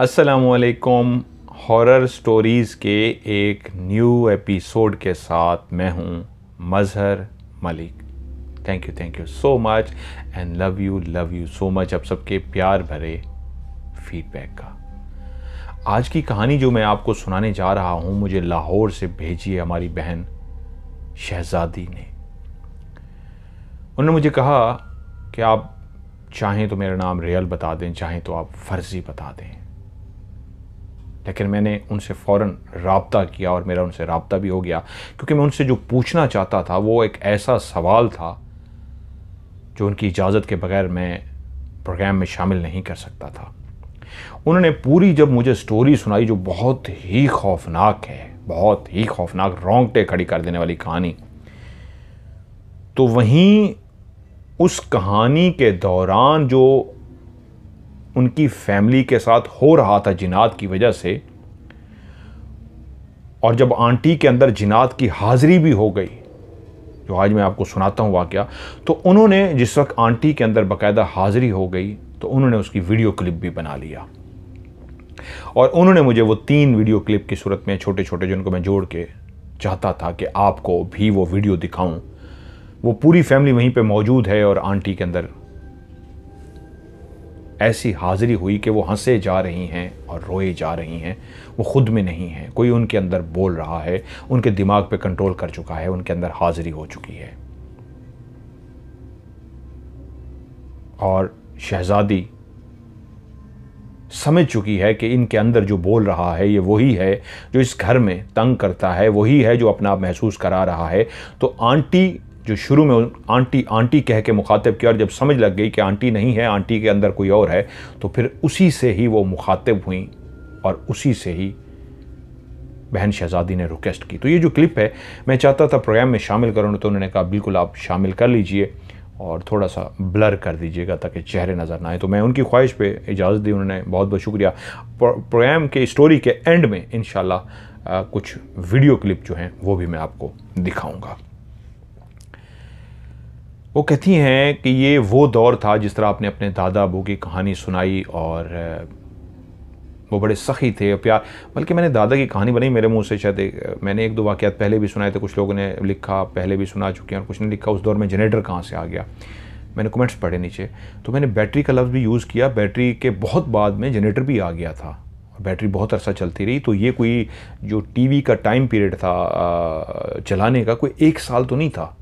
अस्सलामुअलैकुम। Horror stories के एक न्यू एपिसोड के साथ मैं हूं Mazhar Malik. Thank you so much and love you so much आप सबके प्यार भरे फीडबैक का। आज की कहानी जो मैं आपको सुनाने जा रहा हूं मुझे लाहौर से भेजी है हमारी बहन शहज़ादी ने। उन्होंने मुझे कहा कि आप चाहें तो मेरा नाम रियल बता दें, चाहें तो आप फर्जी बता दें। लेकिन मैंने उनसे फ़ौरन राब्ता किया और मेरा उनसे राब्ता भी हो गया, क्योंकि मैं उनसे जो पूछना चाहता था वो एक ऐसा सवाल था जो उनकी इजाज़त के बगैर मैं प्रोग्राम में शामिल नहीं कर सकता था। उन्होंने पूरी जब मुझे स्टोरी सुनाई, जो बहुत ही खौफनाक है, बहुत ही खौफनाक, रोंगटे खड़ी कर देने वाली कहानी, तो वहीं उस कहानी के दौरान जो उनकी फैमिली के साथ हो रहा था जिनात की वजह से, और जब आंटी के अंदर जिनात की हाज़री भी हो गई, जो आज मैं आपको सुनाता हूँ वाक़या, तो उन्होंने जिस वक्त आंटी के अंदर बाकायदा हाज़री हो गई तो उन्होंने उसकी वीडियो क्लिप भी बना लिया। और उन्होंने मुझे वो 3 वीडियो क्लिप की सूरत में छोटे छोटे, जिनको मैं जोड़ के चाहता था कि आपको भी वो वीडियो दिखाऊँ। वो पूरी फैमिली वहीं पे मौजूद है और आंटी के अंदर ऐसी हाज़री हुई कि वो हंसे जा रही हैं और रोए जा रही हैं। वो ख़ुद में नहीं है, कोई उनके अंदर बोल रहा है, उनके दिमाग पे कंट्रोल कर चुका है, उनके अंदर हाज़री हो चुकी है। और शहज़ादी समझ चुकी है कि इनके अंदर जो बोल रहा है ये वही है जो इस घर में तंग करता है, वही है जो अपना आप महसूस करा रहा है। तो आंटी जो शुरू में आंटी आंटी कह के मुखातिब किया, और जब समझ लग गई कि आंटी नहीं है, आंटी के अंदर कोई और है, तो फिर उसी से ही वो मुखातिब हुई और उसी से ही बहन शहज़ादी ने रिक्वेस्ट की। तो ये जो क्लिप है मैं चाहता था प्रोग्राम में शामिल करूँ, तो उन्होंने कहा बिल्कुल आप शामिल कर लीजिए और थोड़ा सा ब्लर कर दीजिएगा ताकि चेहरे नज़र ना आए। तो मैं उनकी ख्वाहिश पे इजाज़त दी, उन्होंने बहुत बहुत शुक्रिया। प्रोग्राम के स्टोरी के एंड में इंशाल्लाह कुछ वीडियो क्लिप जो हैं वो भी मैं आपको दिखाऊँगा। वो कहती हैं कि ये वो दौर था, जिस तरह आपने अपने दादा अबू की कहानी सुनाई, और वो बड़े सखी थे प्यार, बल्कि मैंने दादा की कहानी बनाई मेरे मुंह से, शायद मैंने 1-2 वाक़यात पहले भी सुनाए थे, कुछ लोगों ने लिखा, पहले भी सुना चुके हैं, और कुछ ने लिखा उस दौर में जनरेटर कहाँ से आ गया। मैंने कमेंट्स पढ़े नीचे, तो मैंने बैटरी का लफ्ज़ भी यूज़ किया। बैटरी के बहुत बाद में जनरेटर भी आ गया था, बैटरी बहुत अरसा चलती रही। तो ये कोई जो टीवी का टाइम पीरियड था चलाने का, कोई 1 साल तो नहीं था,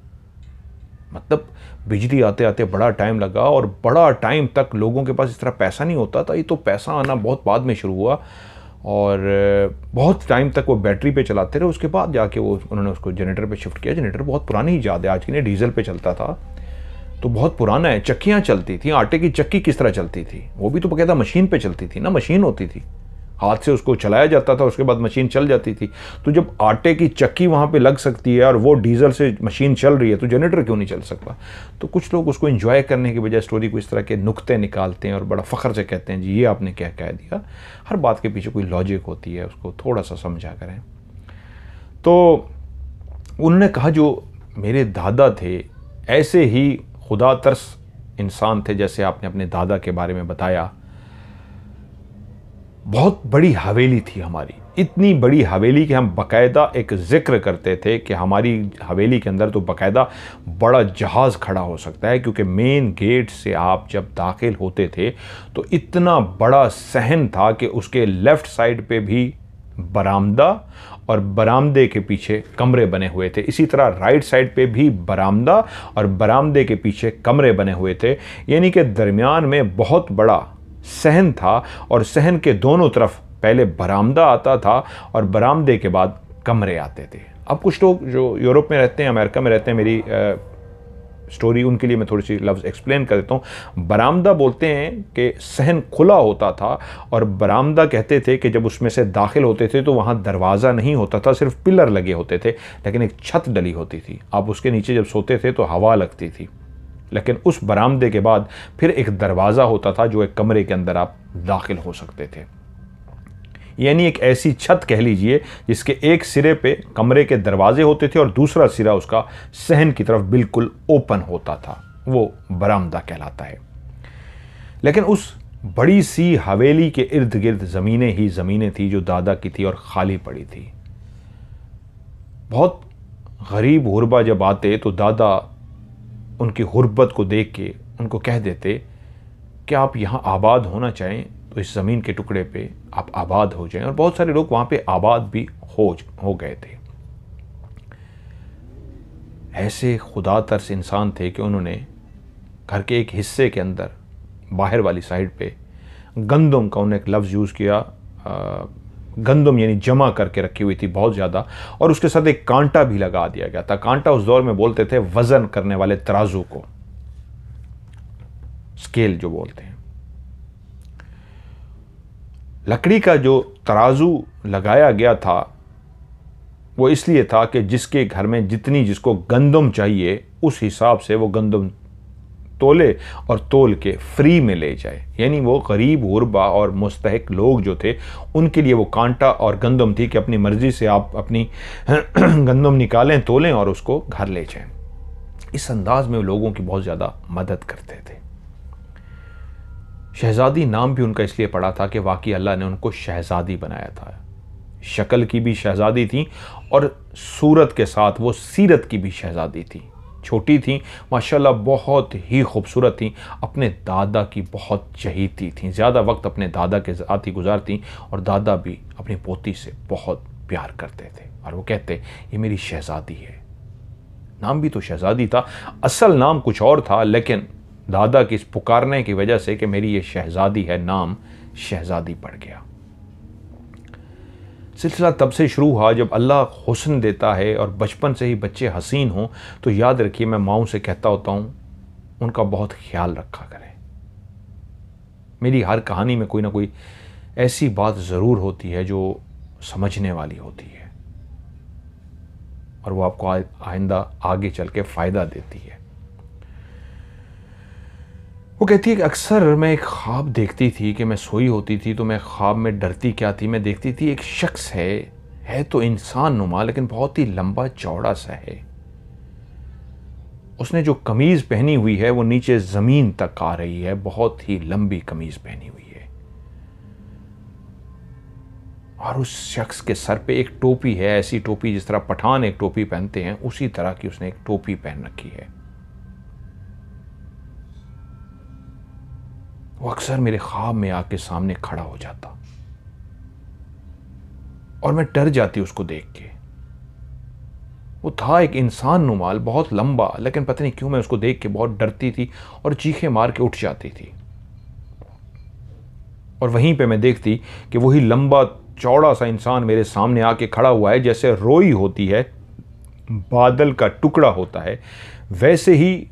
मतलब बिजली आते आते बड़ा टाइम लगा। और बड़ा टाइम तक लोगों के पास इस तरह पैसा नहीं होता था, ये तो पैसा आना बहुत बाद में शुरू हुआ, और बहुत टाइम तक वो बैटरी पे चलाते रहे। उसके बाद जाके वो उन्होंने उसको जनरेटर पे शिफ्ट किया। जनरेटर बहुत पुरानी ईजाद है, आज के लिए डीजल पे चलता था, तो बहुत पुराना है। चक्कियाँ चलती थी, आटे की चक्की किस तरह चलती थी, वो भी तो बकायदा मशीन पर चलती थी ना, मशीन होती थी, हाथ से उसको चलाया जाता था, उसके बाद मशीन चल जाती थी। तो जब आटे की चक्की वहाँ पे लग सकती है और वो डीज़ल से मशीन चल रही है, तो जनरेटर क्यों नहीं चल सकता। तो कुछ लोग उसको एंजॉय करने की बजाय स्टोरी को इस तरह के नुक्ते निकालते हैं और बड़ा फ़ख्र से कहते हैं जी ये आपने क्या कह दिया। हर बात के पीछे कोई लॉजिक होती है, उसको थोड़ा सा समझा करें। तो उन्होंने कहा जो मेरे दादा थे ऐसे ही खुदा तर्स इंसान थे, जैसे आपने अपने दादा के बारे में बताया। बहुत बड़ी हवेली थी हमारी, इतनी बड़ी हवेली कि हम बाकायदा एक ज़िक्र करते थे कि हमारी हवेली के अंदर तो बाकायदा बड़ा जहाज़ खड़ा हो सकता है, क्योंकि मेन गेट से आप जब दाखिल होते थे तो इतना बड़ा सहन था कि उसके लेफ़्ट साइड पे भी बरामदा, और बरामदे के पीछे कमरे बने हुए थे। इसी तरह राइट साइड पे भी बरामदा और बरामदे के पीछे कमरे बने हुए थे, यानी कि दरमियान में बहुत बड़ा सहन था, और सहन के दोनों तरफ पहले बरामदा आता था और बरामदे के बाद कमरे आते थे। अब कुछ लोग जो यूरोप में रहते हैं, अमेरिका में रहते हैं, मेरी स्टोरी उनके लिए मैं थोड़ी सी लफ्ज़ एक्सप्लेन कर देता हूँ। बरामदा बोलते हैं कि सहन खुला होता था, और बरामदा कहते थे कि जब उसमें से दाखिल होते थे तो वहाँ दरवाज़ा नहीं होता था, सिर्फ पिलर लगे होते थे, लेकिन एक छत डली होती थी। आप उसके नीचे जब सोते थे तो हवा लगती थी, लेकिन उस बरामदे के बाद फिर एक दरवाज़ा होता था जो एक कमरे के अंदर आप दाखिल हो सकते थे। यानी एक ऐसी छत कह लीजिए जिसके एक सिरे पे कमरे के दरवाजे होते थे और दूसरा सिरा उसका सहन की तरफ बिल्कुल ओपन होता था, वो बरामदा कहलाता है। लेकिन उस बड़ी सी हवेली के इर्द गिर्द ज़मीनें ही ज़मीनें थी जो दादा की थी और खाली पड़ी थी। बहुत गरीब गुरबा जब आते तो दादा उनकी गुरबत को देख के उनको कह देते कि आप यहाँ आबाद होना चाहें तो इस ज़मीन के टुकड़े पे आप आबाद हो जाएं, और बहुत सारे लोग वहाँ पे आबाद भी हो गए थे। ऐसे खुदा तर्स इंसान थे कि उन्होंने घर के एक हिस्से के अंदर बाहर वाली साइड पे गंदम का उन्होंने एक लफ्ज़ यूज़ किया, गंदम यानी जमा करके रखी हुई थी बहुत ज़्यादा, और उसके साथ एक कांटा भी लगा दिया गया था। कांटा उस दौर में बोलते थे वज़न करने वाले तराजू को, स्केल जो बोलते हैं। लकड़ी का जो तराजू लगाया गया था वो इसलिए था कि जिसके घर में जितनी जिसको गंदम चाहिए उस हिसाब से वो गंदम तोले और तोल के फ्री में ले जाए, यानी वो गरीब गुरबा और मुस्तहक लोग जो थे उनके लिए वो कांटा और गंदम थी कि अपनी मर्ज़ी से आप अपनी गंदम निकालें, तोलें और उसको घर ले जाएं। इस अंदाज़ में लोगों की बहुत ज़्यादा मदद करते थे। शहज़ादी नाम भी उनका इसलिए पड़ा था कि वाकई अल्लाह ने उनको शहज़ादी बनाया था। शक्ल की भी शहज़ादी थी और सूरत के साथ वो सीरत की भी शहज़ादी थी। छोटी थी माशाल्लाह, बहुत ही खूबसूरत थी, अपने दादा की बहुत चहीती थी, ज़्यादा वक्त अपने दादा के साथ ही गुजारती, और दादा भी अपनी पोती से बहुत प्यार करते थे और वो कहते ये मेरी शहज़ादी है। नाम भी तो शहज़ादी था, असल नाम कुछ और था, लेकिन दादा की इस पुकारने की वजह से कि मेरी ये शहज़ादी है, नाम शहज़ादी पड़ गया। सिलसिला तब से शुरू हुआ जब अल्लाह हुस्न देता है और बचपन से ही बच्चे हसीन हों तो याद रखिए, मैं माओं से कहता होता हूँ उनका बहुत ख्याल रखा करें। मेरी हर कहानी में कोई ना कोई ऐसी बात ज़रूर होती है जो समझने वाली होती है और वो आपको आइंदा आगे चल के फ़ायदा देती है। वो कहती है कि अक्सर मैं एक ख्वाब देखती थी कि मैं सोई होती थी तो मैं ख्वाब में डरती क्या थी, मैं देखती थी एक शख्स है तो इंसान नुमा लेकिन बहुत ही लंबा चौड़ा सा है। उसने जो कमीज़ पहनी हुई है वो नीचे ज़मीन तक आ रही है, बहुत ही लंबी कमीज़ पहनी हुई है, और उस शख्स के सर पे एक टोपी है, ऐसी टोपी जिस तरह पठान एक टोपी पहनते हैं उसी तरह की उसने एक टोपी पहन रखी है। वो अक्सर मेरे ख्वाब में आके सामने खड़ा हो जाता और मैं डर जाती उसको देख के। वो था एक इंसान नुमाल, बहुत लंबा, लेकिन पता नहीं क्यों मैं उसको देख के बहुत डरती थी और चीखें मार के उठ जाती थी। और वहीं पे मैं देखती कि वही लंबा चौड़ा सा इंसान मेरे सामने आके खड़ा हुआ है, जैसे रोई होती है, बादल का टुकड़ा होता है, वैसे ही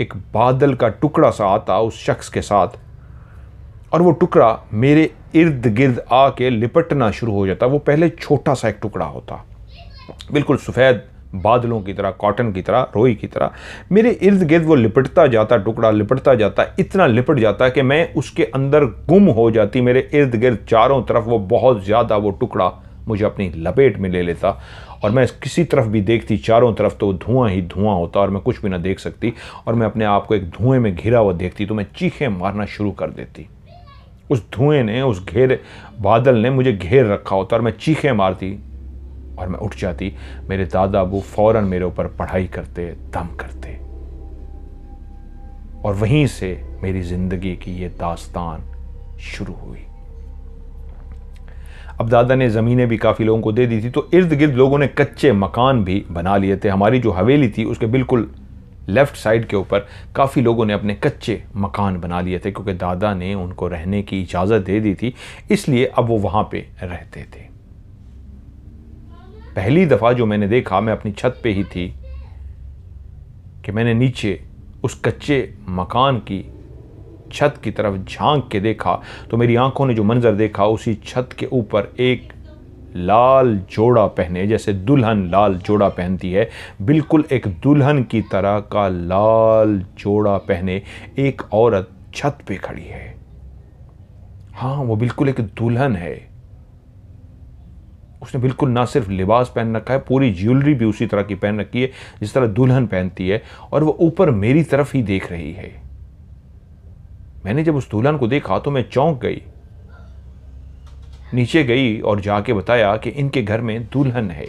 एक बादल का टुकड़ा सा आता उस शख्स के साथ और वो टुकड़ा मेरे इर्द गिर्द आके लिपटना शुरू हो जाता। वो पहले छोटा सा एक टुकड़ा होता, बिल्कुल सफ़ेद बादलों की तरह, कॉटन की तरह, रोई की तरह, मेरे इर्द गिर्द वो लिपटता जाता, टुकड़ा लिपटता जाता, इतना लिपट जाता कि मैं उसके अंदर गुम हो जाती। मेरे इर्द गिर्द चारों तरफ वो बहुत ज़्यादा वो टुकड़ा मुझे अपनी लपेट में ले लेता और मैं किसी तरफ भी देखती चारों तरफ तो धुआं ही धुआं होता और मैं कुछ भी ना देख सकती, और मैं अपने आप को एक धुएं में घिरा हुआ देखती तो मैं चीखें मारना शुरू कर देती। उस धुएं ने, उस घेर बादल ने मुझे घेर रखा होता और मैं चीखें मारती और मैं उठ जाती। मेरे दादा वो फौरन मेरे ऊपर पढ़ाई करते, दम करते, और वहीं से मेरी ज़िंदगी की ये दास्तान शुरू हुई। अब दादा ने ज़मीनें भी काफ़ी लोगों को दे दी थी तो इर्द गिर्द लोगों ने कच्चे मकान भी बना लिए थे। हमारी जो हवेली थी उसके बिल्कुल लेफ़्ट साइड के ऊपर काफ़ी लोगों ने अपने कच्चे मकान बना लिए थे क्योंकि दादा ने उनको रहने की इजाज़त दे दी थी, इसलिए अब वो वहाँ पे रहते थे। पहली दफ़ा जो मैंने देखा, मैं अपनी छत पर ही थी कि मैंने नीचे उस कच्चे मकान की छत की तरफ झांक के देखा तो मेरी आंखों ने जो मंजर देखा, उसी छत के ऊपर एक लाल जोड़ा पहने, जैसे दुल्हन लाल जोड़ा पहनती है, बिल्कुल एक दुल्हन की तरह का लाल जोड़ा पहने एक औरत छत पे खड़ी है। हाँ, वो बिल्कुल एक दुल्हन है। उसने बिल्कुल ना सिर्फ लिबास पहन रखा है, पूरी ज्वेलरी भी उसी तरह की पहन रखी है जिस तरह दुल्हन पहनती है, और वह ऊपर मेरी तरफ ही देख रही है। मैंने जब उस दुल्हन को देखा तो मैं चौंक गई, नीचे गई और जाके बताया कि इनके घर में दुल्हन है।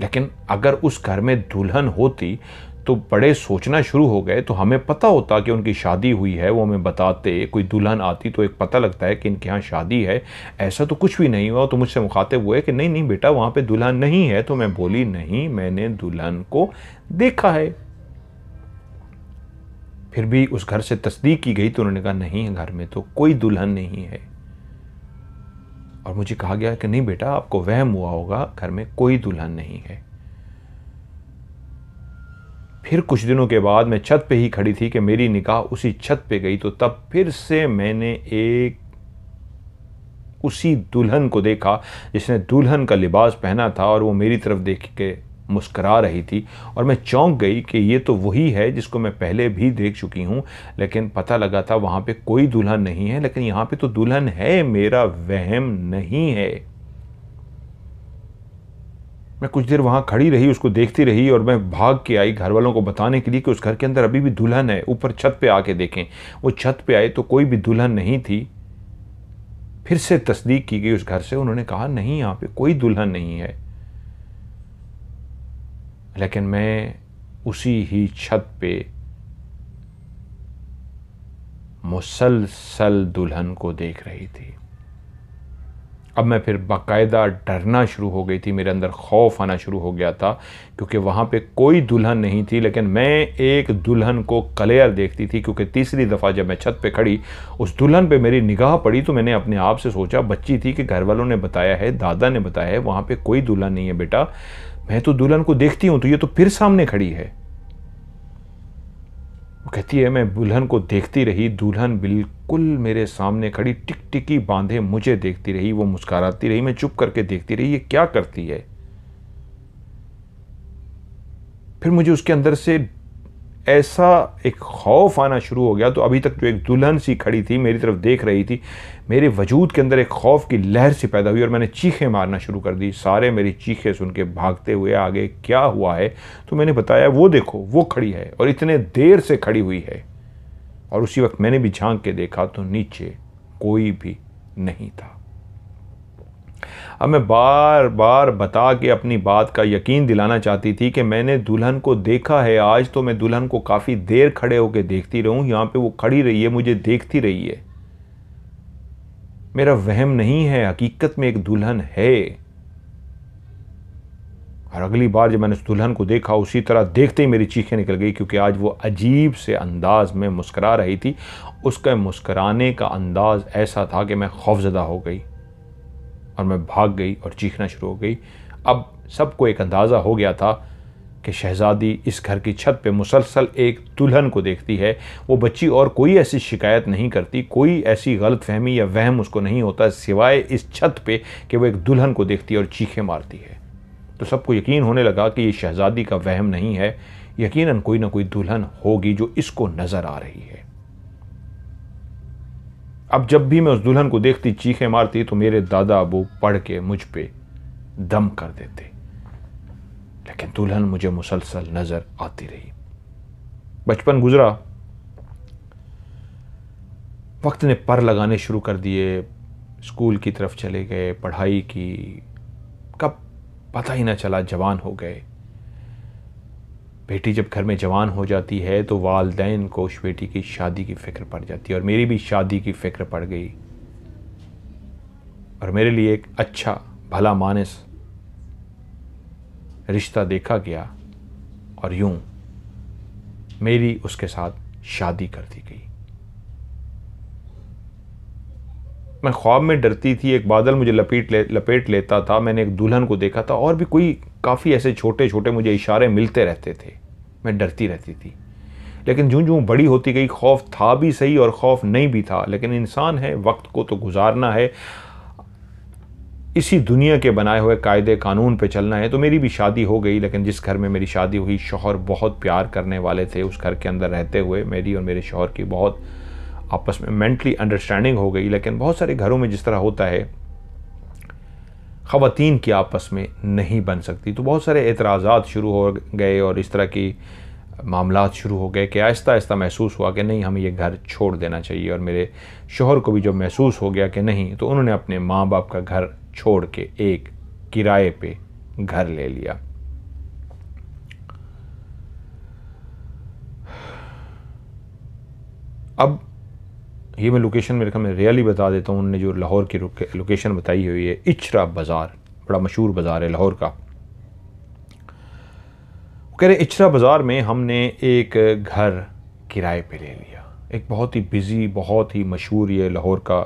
लेकिन अगर उस घर में दुल्हन होती तो बड़े सोचना शुरू हो गए, तो हमें पता होता कि उनकी शादी हुई है, वो हमें बताते। कोई दुल्हन आती तो एक पता लगता है कि इनके यहाँ शादी है। ऐसा तो कुछ भी नहीं हुआ। तो मुझसे मुखातिब हुए कि नहीं नहीं बेटा, वहाँ पे दुल्हन नहीं है। तो मैं बोली नहीं, मैंने दुल्हन को देखा है। फिर भी उस घर से तस्दीक की गई तो उन्होंने कहा नहीं, घर में तो कोई दुल्हन नहीं है। और मुझे कहा गया कि नहीं बेटा, आपको वहम हुआ होगा, घर में कोई दुल्हन नहीं है। फिर कुछ दिनों के बाद मैं छत पे ही खड़ी थी कि मेरी निकाह उसी छत पे गई, तो तब फिर से मैंने एक उसी दुल्हन को देखा जिसने दुल्हन का लिबास पहना था, और वो मेरी तरफ देख के मुस्करा रही थी। और मैं चौंक गई कि ये तो वही है जिसको मैं पहले भी देख चुकी हूँ, लेकिन पता लगा था वहाँ पे कोई दुल्हन नहीं है, लेकिन यहाँ पे तो दुल्हन है, मेरा वहम नहीं है। मैं कुछ देर वहाँ खड़ी रही, उसको देखती रही, और मैं भाग के आई घर वालों को बताने के लिए कि उस घर के अंदर अभी भी दुल्हन है, ऊपर छत पे आके देखें। वो छत पे आए तो कोई भी दुल्हन नहीं थी। फिर से तस्दीक की गई उस घर से, उन्होंने कहा नहीं, यहाँ पे कोई दुल्हन नहीं है। लेकिन मैं उसी ही छत पे मुसलसल दुल्हन को देख रही थी। अब मैं फिर बाकायदा डरना शुरू हो गई थी, मेरे अंदर खौफ आना शुरू हो गया था, क्योंकि वहाँ पे कोई दुल्हन नहीं थी, लेकिन मैं एक दुल्हन को क्लियर देखती थी। क्योंकि तीसरी दफ़ा जब मैं छत पे खड़ी, उस दुल्हन पे मेरी निगाह पड़ी, तो मैंने अपने आप से सोचा, बच्ची थी, कि घर वालों ने बताया है, दादा ने बताया है, वहाँ पर कोई दुल्हन नहीं है बेटा, मैं तो दुल्हन को देखती हूँ, तो ये तो फिर सामने खड़ी है। वो कहती है मैं दुल्हन को देखती रही, दुल्हन बिल्कुल मेरे सामने खड़ी, टिकटिकी बांधे मुझे देखती रही, वो मुस्कुराती रही, मैं चुप करके देखती रही, ये क्या करती है। फिर मुझे उसके अंदर से ऐसा एक खौफ आना शुरू हो गया। तो अभी तक जो एक दुल्हन सी खड़ी थी, मेरी तरफ देख रही थी, मेरे वजूद के अंदर एक खौफ की लहर सी पैदा हुई और मैंने चीखें मारना शुरू कर दी। सारे मेरी चीखें सुन के भागते हुए आगे क्या हुआ है तो मैंने बताया, वो देखो वो खड़ी है और इतने देर से खड़ी हुई है। और उसी वक्त मैंने भी झांक के देखा तो नीचे कोई भी नहीं था। अब मैं बार बार बता के अपनी बात का यकीन दिलाना चाहती थी कि मैंने दुल्हन को देखा है आज, तो मैं दुल्हन को काफ़ी देर खड़े होकर देखती रहूं, यहाँ पे वो खड़ी रही है, मुझे देखती रही है, मेरा वहम नहीं है, हकीकत में एक दुल्हन है। और अगली बार जब मैंने उस दुल्हन को देखा, उसी तरह देखते ही मेरी चीखें निकल गई, क्योंकि आज वो अजीब से अंदाज में मुस्करा रही थी। उसका मुस्कराने का अंदाज ऐसा था कि मैं खौफजदा हो गई और मैं भाग गई और चीखना शुरू हो गई। अब सबको एक अंदाज़ा हो गया था कि शहज़ादी इस घर की छत पे मुसलसल एक दुल्हन को देखती है। वो बच्ची और कोई ऐसी शिकायत नहीं करती, कोई ऐसी गलतफहमी या वहम उसको नहीं होता, सिवाय इस छत पे कि वो एक दुल्हन को देखती है और चीखें मारती है। तो सबको यकीन होने लगा कि ये शहज़ादी का वहम नहीं है, यकीनन कोई ना कोई दुल्हन होगी जो इसको नज़र आ रही है। अब जब भी मैं उस दुल्हन को देखती, चीखें मारती, तो मेरे दादा अबू पढ़ के मुझ पे दम कर देते, लेकिन दुल्हन मुझे मुसलसल नज़र आती रही। बचपन गुजरा, वक्त ने पर लगाने शुरू कर दिए, स्कूल की तरफ चले गए, पढ़ाई की कब पता ही ना चला, जवान हो गए। बेटी जब घर में जवान हो जाती है तो वालदैन को उस बेटी की शादी की फ़िक्र पड़ जाती है, और मेरी भी शादी की फ़िक्र पड़ गई। और मेरे लिए एक अच्छा भला मानस रिश्ता देखा गया और यूं मेरी उसके साथ शादी कर दी गई। मैं ख्वाब में डरती थी, एक बादल मुझे लपेट लेता था। मैंने एक दुल्हन को देखा था और भी कोई काफ़ी ऐसे छोटे छोटे मुझे इशारे मिलते रहते थे, मैं डरती रहती थी। लेकिन जूँ जूँ बड़ी होती गई, खौफ था भी सही और खौफ नहीं भी था, लेकिन इंसान है, वक्त को तो गुजारना है, इसी दुनिया के बनाए हुए कायदे कानून पे चलना है। तो मेरी भी शादी हो गई, लेकिन जिस घर में मेरी शादी हुई, शौहर बहुत प्यार करने वाले थे। उस घर के अंदर रहते हुए मेरी और मेरे शौहर की बहुत आपस में मेंटली अंडरस्टैंडिंग हो गई। लेकिन बहुत सारे घरों में जिस तरह होता है, ख़वातीन की आपस में नहीं बन सकती, तो बहुत सारे एतराज़ात शुरू हो गए और इस तरह की मामलात शुरू हो गए कि आहिस्ता आहिस्ता महसूस हुआ कि नहीं, हमें ये घर छोड़ देना चाहिए। और मेरे शोहर को भी जब महसूस हो गया कि नहीं, तो उन्होंने अपने माँ बाप का घर छोड़ के एक किराए पे घर ले लिया। अब ये मैं लोकेशन मेरे ख्याल में रियली बता देता हूँ। उन्होंने जो लाहौर की लोकेशन बताई हुई है, इचरा बाज़ार, बड़ा मशहूर बाज़ार है लाहौर का। कह रहे इचरा बाज़ार में हमने एक घर किराए पे ले लिया। एक बहुत ही बिज़ी, बहुत ही मशहूर ये लाहौर का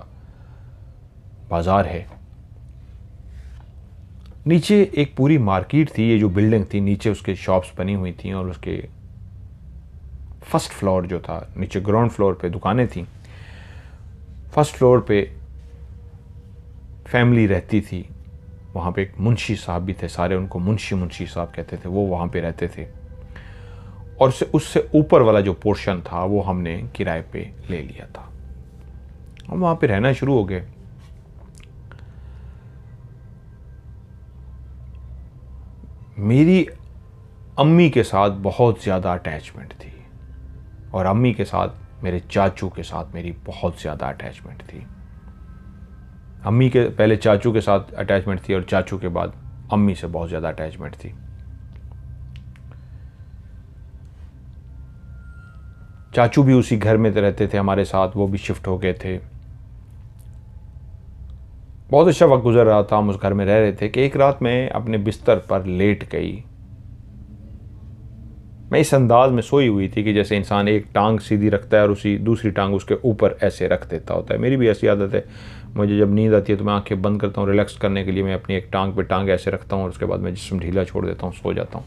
बाज़ार है। नीचे एक पूरी मार्केट थी, ये जो बिल्डिंग थी नीचे उसके शॉप्स बनी हुई थी, और उसके फर्स्ट फ्लोर जो था, नीचे ग्राउंड फ्लोर पे दुकानें थी, फर्स्ट फ्लोर पे फैमिली रहती थी। वहाँ पे एक मुंशी साहब भी थे, सारे उनको मुंशी साहब कहते थे, वो वहाँ पे रहते थे। और उससे ऊपर वाला जो पोर्शन था वो हमने किराए पे ले लिया था। हम वहाँ पे रहना शुरू हो गए। मेरी अम्मी के साथ बहुत ज़्यादा अटैचमेंट थी, और अम्मी के साथ मेरे चाचू के साथ मेरी बहुत ज़्यादा अटैचमेंट थी। अम्मी के पहले चाचू के साथ अटैचमेंट थी, और चाचू के बाद अम्मी से बहुत ज़्यादा अटैचमेंट थी। चाचू भी उसी घर में रहते थे हमारे साथ, वो भी शिफ्ट हो गए थे। बहुत अच्छा वक्त गुजर रहा था, हम उस घर में रह रहे थे कि एक रात मैं अपने बिस्तर पर लेट गई। मैं इस अंदाज में सोई हुई थी कि जैसे इंसान एक टांग सीधी रखता है और उसी दूसरी टांग उसके ऊपर ऐसे रख देता होता है। मेरी भी ऐसी आदत है, मुझे जब नींद आती है तो मैं आंखें बंद करता हूँ रिलैक्स करने के लिए। मैं अपनी एक टांग पे टांग ऐसे रखता हूँ और उसके बाद मैं जिस्म ढीला छोड़ देता हूँ, सो जाता हूँ।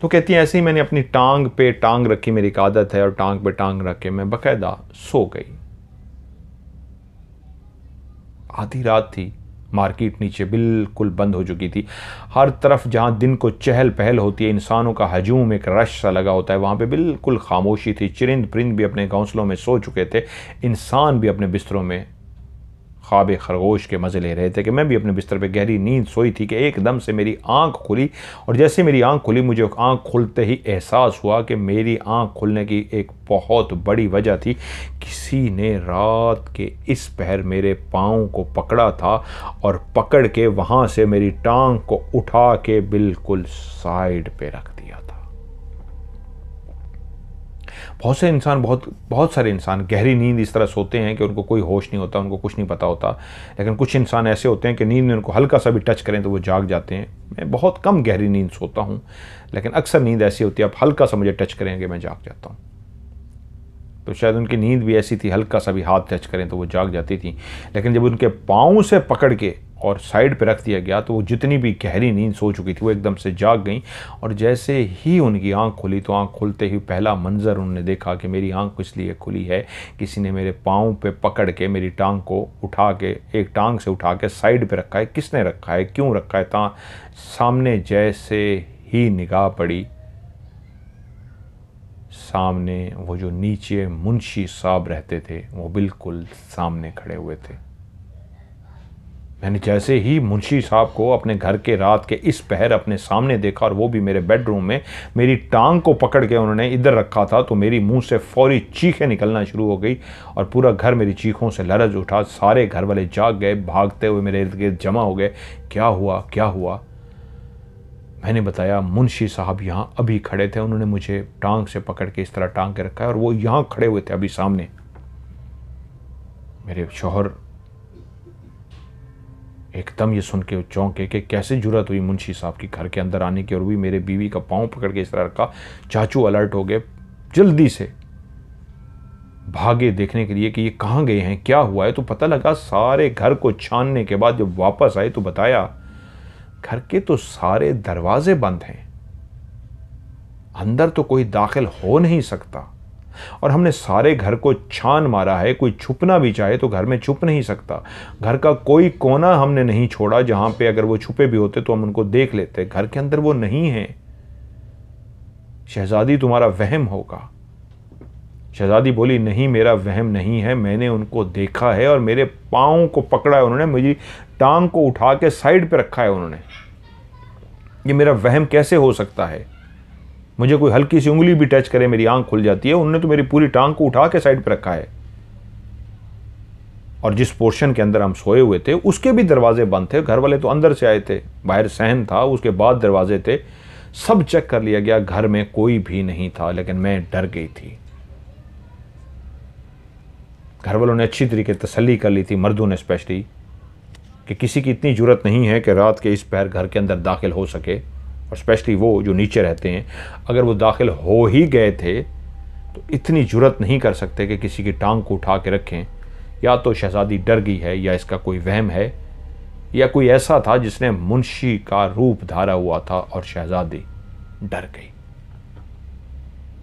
तो कहती हैं ऐसे ही मैंने अपनी टांग पे टांग रखी, मेरी एक आदत है, और टांग पे टांग रख के मैं बाकायदा सो गई। आधी रात थी, मार्केट नीचे बिल्कुल बंद हो चुकी थी। हर तरफ जहाँ दिन को चहल पहल होती है, इंसानों का हजूम, एक रश सा लगा होता है, वहाँ पे बिल्कुल खामोशी थी। चिरिंद परिंद भी अपने घोंसलों में सो चुके थे, इंसान भी अपने बिस्तरों में ख्वाब खरगोश के मज़े ले रहे थे। कि मैं भी अपने बिस्तर पे गहरी नींद सोई थी कि एकदम से मेरी आँख खुली, और जैसे मेरी आँख खुली, मुझे आँख खुलते ही एहसास हुआ कि मेरी आँख खुलने की एक बहुत बड़ी वजह थी। किसी ने रात के इस पहर मेरे पाँव को पकड़ा था, और पकड़ के वहाँ से मेरी टांग को उठा के बिल्कुल साइड पे रख दिया था। बहुत सारे इंसान गहरी नींद इस तरह सोते हैं कि उनको कोई होश नहीं होता, उनको कुछ नहीं पता होता। लेकिन कुछ इंसान ऐसे होते हैं कि नींद में उनको हल्का सा भी टच करें तो वो जाग जाते हैं। मैं बहुत कम गहरी नींद सोता हूँ, लेकिन अक्सर नींद ऐसी होती है, आप हल्का सा मुझे टच करें कि मैं जाग जाता हूँ। तो शायद उनकी नींद भी ऐसी थी, हल्का सा भी हाथ टच करें तो वो जाग जाती थी। लेकिन जब उनके पाँव से पकड़ के और साइड पे रख दिया गया, तो वो जितनी भी गहरी नींद सो चुकी थी वो एकदम से जाग गई। और जैसे ही उनकी आंख खुली, तो आंख खुलते ही पहला मंजर उन्होंने देखा कि मेरी आंख इसलिए खुली है, किसी ने मेरे पाँव पे पकड़ के मेरी टांग को उठा के, एक टांग से उठा के साइड पे रखा है। किसने रखा है, क्यों रखा है? सामने जैसे ही निगाह पड़ी, सामने वो जो नीचे मुंशी साहब रहते थे वो बिल्कुल सामने खड़े हुए थे। मैंने जैसे ही मुंशी साहब को अपने घर के रात के इस पहर अपने सामने देखा, और वो भी मेरे बेडरूम में, मेरी टांग को पकड़ के उन्होंने इधर रखा था, तो मेरी मुंह से फौरी चीखें निकलना शुरू हो गई, और पूरा घर मेरी चीखों से लरज उठा। सारे घर वाले जाग गए, भागते हुए मेरे इर्द गिर्द जमा हो गए। क्या हुआ, क्या हुआ? मैंने बताया, मुंशी साहब यहाँ अभी खड़े थे, उन्होंने मुझे टांग से पकड़ के इस तरह टांग के रखा है, और वो यहाँ खड़े हुए थे अभी सामने। मेरे शौहर एकदम ये सुन के चौंके कि कैसे जुर्रत हुई मुंशी साहब की घर के अंदर आने की, और भी मेरे बीवी का पाँव पकड़ के इस तरह रखा। चाचू अलर्ट हो गए, जल्दी से भागे देखने के लिए कि ये कहाँ गए हैं, क्या हुआ है। तो पता लगा सारे घर को छानने के बाद जब वापस आए तो बताया, घर के तो सारे दरवाजे बंद हैं, अंदर तो कोई दाखिल हो नहीं सकता, और हमने सारे घर को छान मारा है, कोई छुपना भी चाहे तो घर में छुप नहीं सकता। घर का कोई कोना हमने नहीं छोड़ा जहां पे अगर वो छुपे भी होते तो हम उनको देख लेते। घर के अंदर वो नहीं है। शहजादी, तुम्हारा वहम होगा। शहजादी बोली, नहीं, मेरा वहम नहीं है, मैंने उनको देखा है, और मेरे पाँव को पकड़ा है उन्होंने, मेरी टांग को उठा के साइड पर रखा है उन्होंने, ये मेरा वहम कैसे हो सकता है? मुझे कोई हल्की सी उंगली भी टच करे मेरी आंख खुल जाती है। उन्होंने तो मेरी पूरी टांग को उठा के साइड पर रखा है, और जिस पोर्शन के अंदर हम सोए हुए थे उसके भी दरवाजे बंद थे। घर वाले तो अंदर से आए थे, बाहर सहन था, उसके बाद दरवाजे थे। सब चेक कर लिया गया, घर में कोई भी नहीं था, लेकिन मैं डर गई थी। घर वालों ने अच्छी तरीके तसल्ली कर ली थी, मर्दों ने स्पेशली, कि किसी की इतनी जुर्रत नहीं है कि रात के इस पहर घर के अंदर दाखिल हो सके, और स्पेशली वो जो नीचे रहते हैं। अगर वो दाखिल हो ही गए थे तो इतनी जुर्रत नहीं कर सकते कि किसी की टांग को उठा के रखें। या तो शहज़ादी डर गई है, या इसका कोई वहम है, या कोई ऐसा था जिसने मुंशी का रूप धारा हुआ था और शहज़ादी डर गई।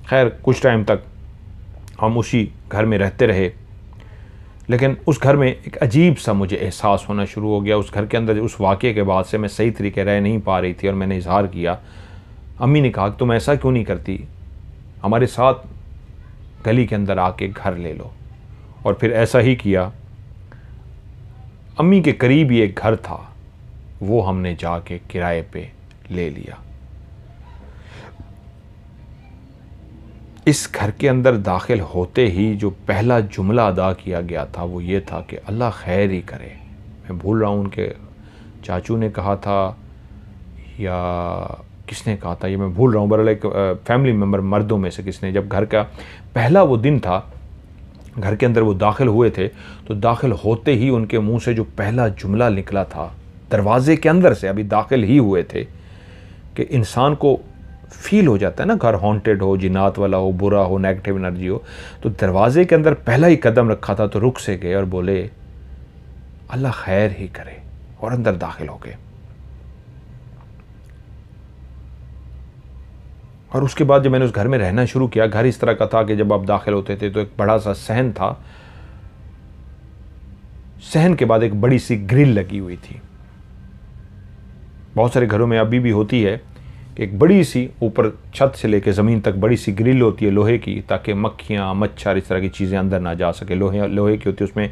खैर, कुछ टाइम तक हम उसी घर में रहते रहे, लेकिन उस घर में एक अजीब सा मुझे एहसास होना शुरू हो गया। उस घर के अंदर उस वाक़े के बाद से मैं सही तरीके रह नहीं पा रही थी, और मैंने इजहार किया। अम्मी ने कहा कि तुम ऐसा क्यों नहीं करती, हमारे साथ गली के अंदर आके घर ले लो। और फिर ऐसा ही किया। अम्मी के करीब ही एक घर था, वो हमने जाके किराए पे ले लिया। इस घर के अंदर दाखिल होते ही जो पहला जुमला अदा किया गया था वो ये था कि अल्लाह खैर ही करे। मैं भूल रहा हूँ उनके चाचू ने कहा था या किसने कहा था, ये मैं भूल रहा हूँ। बहरहाल एक फैमिली मेम्बर मर्दों में से किसने, जब घर का पहला वो दिन था, घर के अंदर वो दाखिल हुए थे, तो दाखिल होते ही उनके मुंह से जो पहला जुमला निकला था दरवाजे के अंदर से, अभी दाखिल ही हुए थे, कि इंसान को फील हो जाता है ना घर हॉन्टेड हो, जिनात वाला हो, बुरा हो, नेगेटिव एनर्जी हो। तो दरवाजे के अंदर पहला ही कदम रखा था तो रुक से गए और बोले अल्लाह खैर ही करे, और अंदर दाखिल हो गए। और उसके बाद जब मैंने उस घर में रहना शुरू किया, घर इस तरह का था कि जब आप दाखिल होते थे तो एक बड़ा सा सहन था, सहन के बाद एक बड़ी सी ग्रिल लगी हुई थी। बहुत सारे घरों में अभी भी होती है, एक बड़ी सी ऊपर छत से लेकर ज़मीन तक बड़ी सी ग्रिल होती है लोहे की, ताकि मक्खियाँ, मच्छर, इस तरह की चीज़ें अंदर ना जा सके। लोहे की होती है, उसमें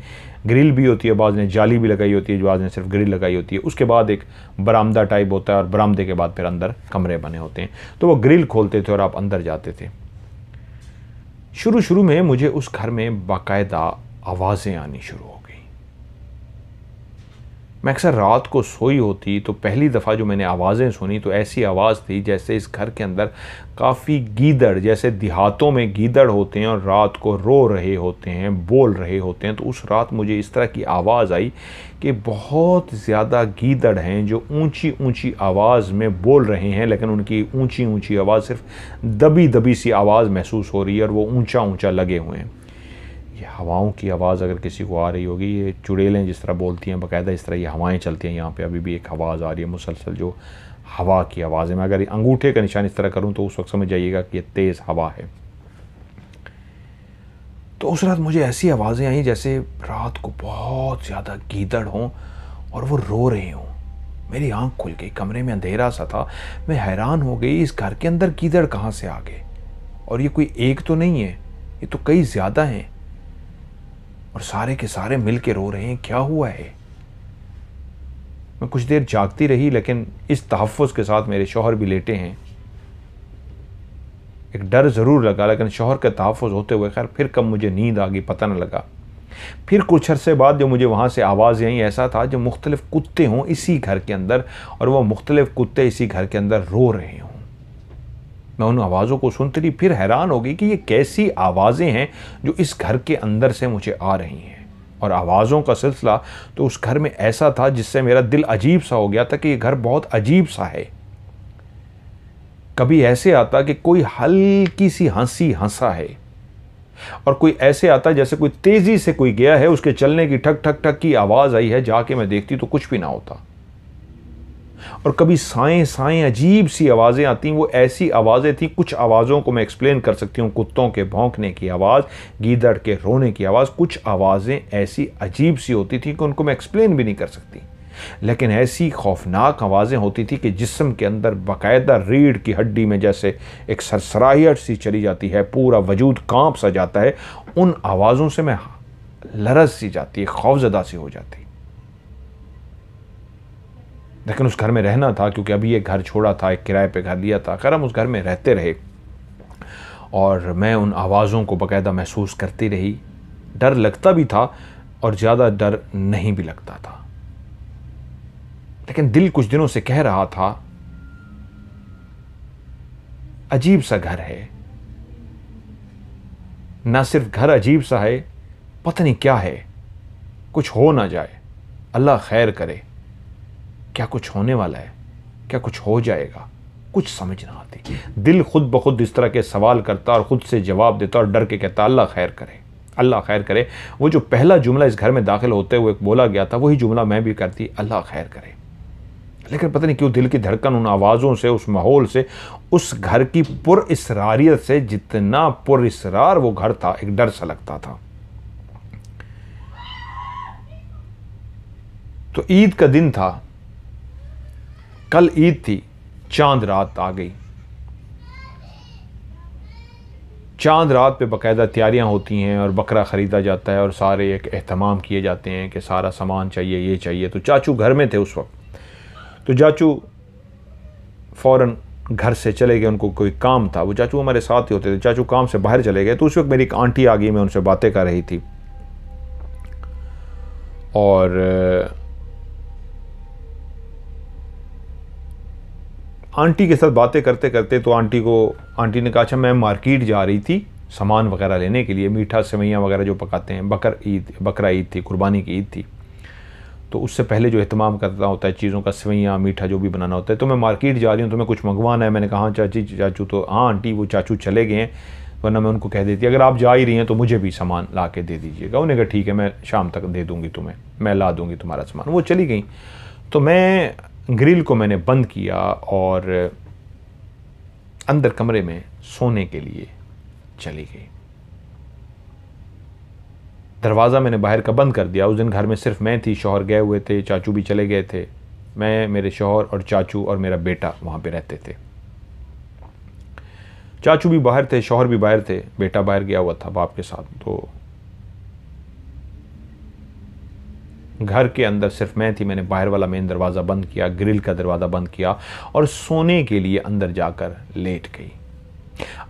ग्रिल भी होती है, बाज़ ने जाली भी लगाई होती है, बाज़ ने सिर्फ ग्रिल लगाई होती है। उसके बाद एक बरामदा टाइप होता है, और बरामदे के बाद फिर अंदर कमरे बने होते हैं। तो वो ग्रिल खोलते थे और आप अंदर जाते थे। शुरू में मुझे उस घर में बाकायदा आवाज़ें आनी शुरू हो गई। मैं अक्सर रात को सोई होती तो पहली दफ़ा जो मैंने आवाज़ें सुनी तो ऐसी आवाज़ थी जैसे इस घर के अंदर काफ़ी गीदड़, जैसे देहातों में गीदड़ होते हैं और रात को रो रहे होते हैं, बोल रहे होते हैं। तो उस रात मुझे इस तरह की आवाज़ आई कि बहुत ज़्यादा गीदड़ हैं जो ऊंची ऊंची आवाज़ में बोल रहे हैं, लेकिन उनकी ऊंची ऊंची आवाज़ सिर्फ दबी दबी सी आवाज़ महसूस हो रही है, और वो ऊँचा ऊँचा लगे हुए हैं। ये हवाओं की आवाज़ अगर किसी को आ रही होगी, ये चुड़ैलें जिस तरह बोलती हैं बाकायदा, इस तरह ये हवाएं चलती हैं। यहाँ पे अभी भी एक आवाज़ आ रही है मुसलसल, जो हवा की आवाज़ है। मैं अगर अंगूठे का निशान इस तरह करूँ तो उस वक्त समझ जाइएगा कि ये तेज़ हवा है। तो उस रात मुझे ऐसी आवाज़ें आई जैसे रात को बहुत ज़्यादा गीदड़ हों और वो रो रहे हों। मेरी आँख खुल गई, कमरे में अंधेरा सा था, मैं हैरान हो गई इस घर के अंदर गीदड़ कहाँ से आ गए, और ये कोई एक तो नहीं है, ये तो कई ज़्यादा हैं, और सारे के सारे मिलके रो रहे हैं। क्या हुआ है? मैं कुछ देर जागती रही, लेकिन इस तहफ़्फ़ुज़ के साथ मेरे शौहर भी लेटे हैं। एक डर ज़रूर लगा, लेकिन शौहर का तहफ़्फ़ुज़ होते हुए खैर फिर कब मुझे नींद आ गई, पता न लगा। फिर कुछ अरसे बाद जो मुझे वहाँ से आवाज़ आई, ऐसा था जो मुख्तलिफ़ कुत्ते हों इसी घर के अंदर, और वह मुख्तलिफ़ कुत्ते इसी घर के अंदर रो रहे हों। मैं उन आवाज़ों को सुनती रही, फिर हैरान हो गई कि ये कैसी आवाज़ें हैं जो इस घर के अंदर से मुझे आ रही हैं। और आवाज़ों का सिलसिला तो उस घर में ऐसा था जिससे मेरा दिल अजीब सा हो गया था कि ये घर बहुत अजीब सा है। कभी ऐसे आता कि कोई हल्की सी हंसी हंसा है, और कोई ऐसे आता जैसे कोई तेज़ी से कोई गया है, उसके चलने की ठक ठक ठक की आवाज़ आई है, जाके मैं देखती तो कुछ भी ना होता। और कभी साएं साएं अजीब सी आवाज़ें आती, वो ऐसी आवाज़ें थी। कुछ आवाज़ों को मैं एक्सप्लेन कर सकती हूँ, कुत्तों के भौंकने की आवाज़, गीदड़ के रोने की आवाज़। कुछ आवाज़ें ऐसी अजीब सी होती थी कि उनको मैं एक्सप्लेन भी नहीं कर सकती, लेकिन ऐसी खौफनाक आवाज़ें होती थी कि जिस्म के अंदर बाकायदा रीढ़ की हड्डी में जैसे एक सरसराहट सी चली जाती है, पूरा वजूद काँप सा जाता है। उन आवाज़ों से मैं लरज़ सी जाती है, खौफजदा सी हो जाती। लेकिन उस घर में रहना था, क्योंकि अभी ये घर छोड़ा था, एक किराए पे घर लिया था। खैर, हम उस घर में रहते रहे। और मैं उन आवाज़ों को बाकायदा महसूस करती रही। डर लगता भी था और ज़्यादा डर नहीं भी लगता था, लेकिन दिल कुछ दिनों से कह रहा था अजीब सा घर है। ना सिर्फ घर अजीब सा है, पता नहीं क्या है, कुछ हो ना जाए, अल्लाह खैर करे। क्या कुछ होने वाला है, क्या कुछ हो जाएगा, कुछ समझ ना आती। दिल खुद ब खुद इस तरह के सवाल करता और ख़ुद से जवाब देता और डर के कहता अल्लाह खैर करे, अल्लाह खैर करे। वो जो पहला जुमला इस घर में दाखिल होते हुए बोला गया था, वही जुमला मैं भी करती, अल्लाह खैर करे। लेकिन पता नहीं क्यों दिल की धड़कन उन आवाज़ों से, उस माहौल से, उस घर की पुरइसरारियत से, जितना पुरइसरार वो घर था, एक डर सा लगता था। तो ईद का दिन था, कल ईद थी, चांद रात आ गई। चांद रात पे बाकायदा तैयारियां होती हैं और बकरा ख़रीदा जाता है और सारे एक अहतमाम किए जाते हैं कि सारा सामान चाहिए, ये चाहिए। तो चाचू घर में थे उस वक्त, तो चाचू फ़ौरन घर से चले गए, उनको कोई काम था। वो चाचू हमारे साथ ही होते थे, चाचू काम से बाहर चले गए। तो उस वक्त मेरी एक आंटी आ गई, मैं उनसे बातें कर रही थी और आंटी के साथ बातें करते करते तो आंटी ने कहा अच्छा मैं मार्केट जा रही थी सामान वगैरह लेने के लिए, मीठा सेवैयाँ वगैरह जो पकाते हैं, बकरा ईद थी, कुर्बानी की ईद थी, तो उससे पहले जो अहतमाम करता होता है चीज़ों का, सेवैयाँ मीठा जो भी बनाना होता है, तो मैं मार्केट जा रही हूँ, तुम्हें कुछ मंगवाना है। मैंने कहा चाचू तो हाँ आंटी वो चाचू चले गए हैं, वरना मैं उनको कह देती अगर आप जा ही रही हैं तो मुझे भी सामान ला के दे दीजिएगा। उन्हें कहा ठीक है मैं शाम तक दे दूँगी तुम्हें, मैं ला दूँगी तुम्हारा सामान। वो चली गई तो मैं ग्रिल को मैंने बंद किया और अंदर कमरे में सोने के लिए चली गई। दरवाज़ा मैंने बाहर का बंद कर दिया। उस दिन घर में सिर्फ मैं थी, शौहर गए हुए थे, चाचू भी चले गए थे। मैं, मेरे शौहर और चाचू और मेरा बेटा वहाँ पे रहते थे। चाचू भी बाहर थे, शौहर भी बाहर थे, बेटा बाहर गया हुआ था बाप के साथ। तो घर के अंदर सिर्फ मैं थी। मैंने बाहर वाला मेन दरवाज़ा बंद किया, ग्रिल का दरवाज़ा बंद किया और सोने के लिए अंदर जाकर लेट गई।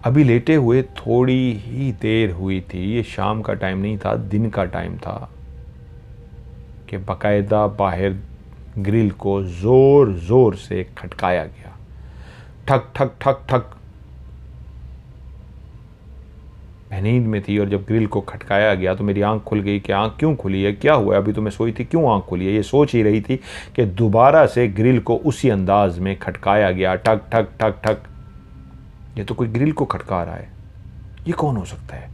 अभी लेटे हुए थोड़ी ही देर हुई थी, ये शाम का टाइम नहीं था, दिन का टाइम था, कि बाकायदा बाहर ग्रिल को ज़ोर ज़ोर से खटकाया गया। ठक ठक ठक ठक। मैं नींद में थी और जब ग्रिल को खटकाया गया तो मेरी आंख खुल गई कि आंख क्यों खुली है, क्या हुआ, अभी तो मैं सोई थी, क्यों आंख खुली है। ये सोच ही रही थी कि दोबारा से ग्रिल को उसी अंदाज में खटकाया गया, ठक ठक ठक ठक। ये तो कोई ग्रिल को खटका रहा है, ये कौन हो सकता है।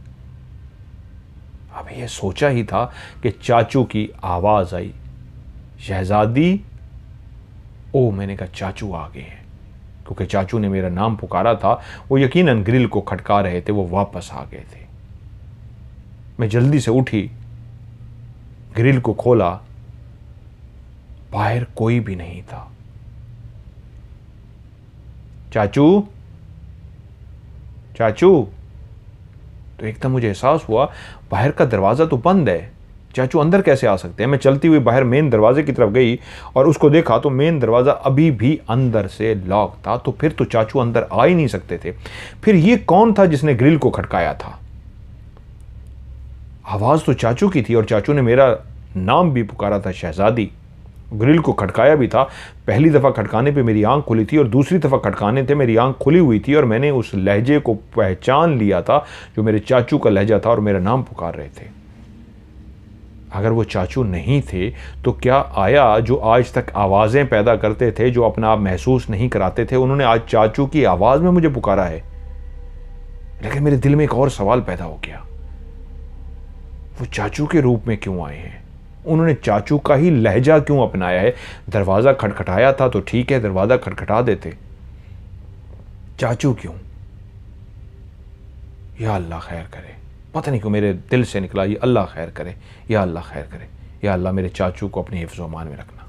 अभी ये सोचा ही था कि चाचू की आवाज़ आई, शहज़ादी ओ। मैंने कहा चाचू आ गए हैं, क्योंकि चाचू ने मेरा नाम पुकारा था। वो यकीनन ग्रिल को खटका रहे थे, वो वापस आ गए थे। मैं जल्दी से उठी, ग्रिल को खोला, बाहर कोई भी नहीं था। चाचू चाचू, तो एकदम मुझे एहसास हुआ बाहर का दरवाज़ा तो बंद है, चाचू अंदर कैसे आ सकते हैं। मैं चलती हुई बाहर मेन दरवाजे की तरफ गई और उसको देखा तो मेन दरवाज़ा अभी भी अंदर से लॉक था। तो फिर तो चाचू अंदर आ ही नहीं सकते थे। फिर ये कौन था जिसने ग्रिल को खटकाया था। आवाज़ तो चाचू की थी और चाचू ने मेरा नाम भी पुकारा था, शहज़ादी। ग्रिल को खटकाया भी था, पहली दफ़ा खटकाने पे मेरी आंख खुली थी और दूसरी दफ़ा खटकाने पे मेरी आंख खुली हुई थी और मैंने उस लहजे को पहचान लिया था जो मेरे चाचू का लहजा था और मेरा नाम पुकार रहे थे। अगर वो चाचू नहीं थे तो क्या आया जो आज तक आवाज़ें पैदा करते थे, जो अपना आप महसूस नहीं कराते थे, उन्होंने आज चाचू की आवाज़ में मुझे पुकारा है। लेकिन मेरे दिल में एक और सवाल पैदा हो गया, वो चाचू के रूप में क्यों आए हैं, उन्होंने चाचू का ही लहजा क्यों अपनाया है। दरवाज़ा खटखटाया था तो ठीक है, दरवाज़ा खटखटा देते, चाचू क्यों। या अल्लाह खैर करे, पता नहीं क्यों मेरे दिल से निकला ये अल्लाह खैर करे, या अल्लाह खैर करे, या अल्लाह मेरे चाचू को अपने हिफ्ज़ अमान में रखना।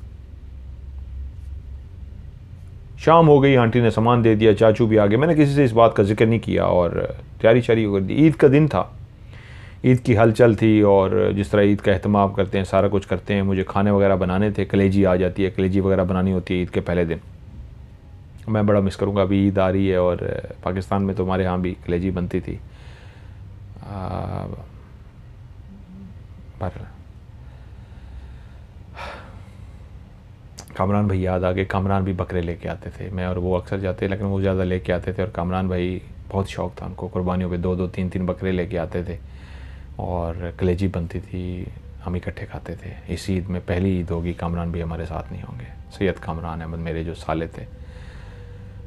शाम हो गई, आंटी ने सामान दे दिया, चाचू भी आ गए। मैंने किसी से इस बात का जिक्र नहीं किया और तैयारी शारी कर दी। ईद का दिन था, ईद की हलचल थी और जिस तरह ईद का अहतमाम करते हैं, सारा कुछ करते हैं। मुझे खाने वगैरह बनाने थे, कलेजी आ जाती है, कलेजी वगैरह बनानी होती है ईद के पहले दिन। मैं बड़ा मिस करूँगा। अभी ईद आ रही है और पाकिस्तान में तो हमारे यहाँ भी कलेजी बनती थी। पर कामरान भाई याद आ गए, कामरान भी बकरे लेके आते थे, मैं और वो अक्सर जाते, लेकिन वो ज़्यादा लेके आते थे। और कामरान भाई बहुत शौक़ था उनको, कुर्बानियों पे 2-2, 3-3 बकरे लेके आते थे और कलेजी बनती थी, हम इकट्ठे खाते थे। इस ईद में पहली ईद होगी कामरान भी हमारे साथ नहीं होंगे। सैयद कामरान अहमद मेरे जो साले थे,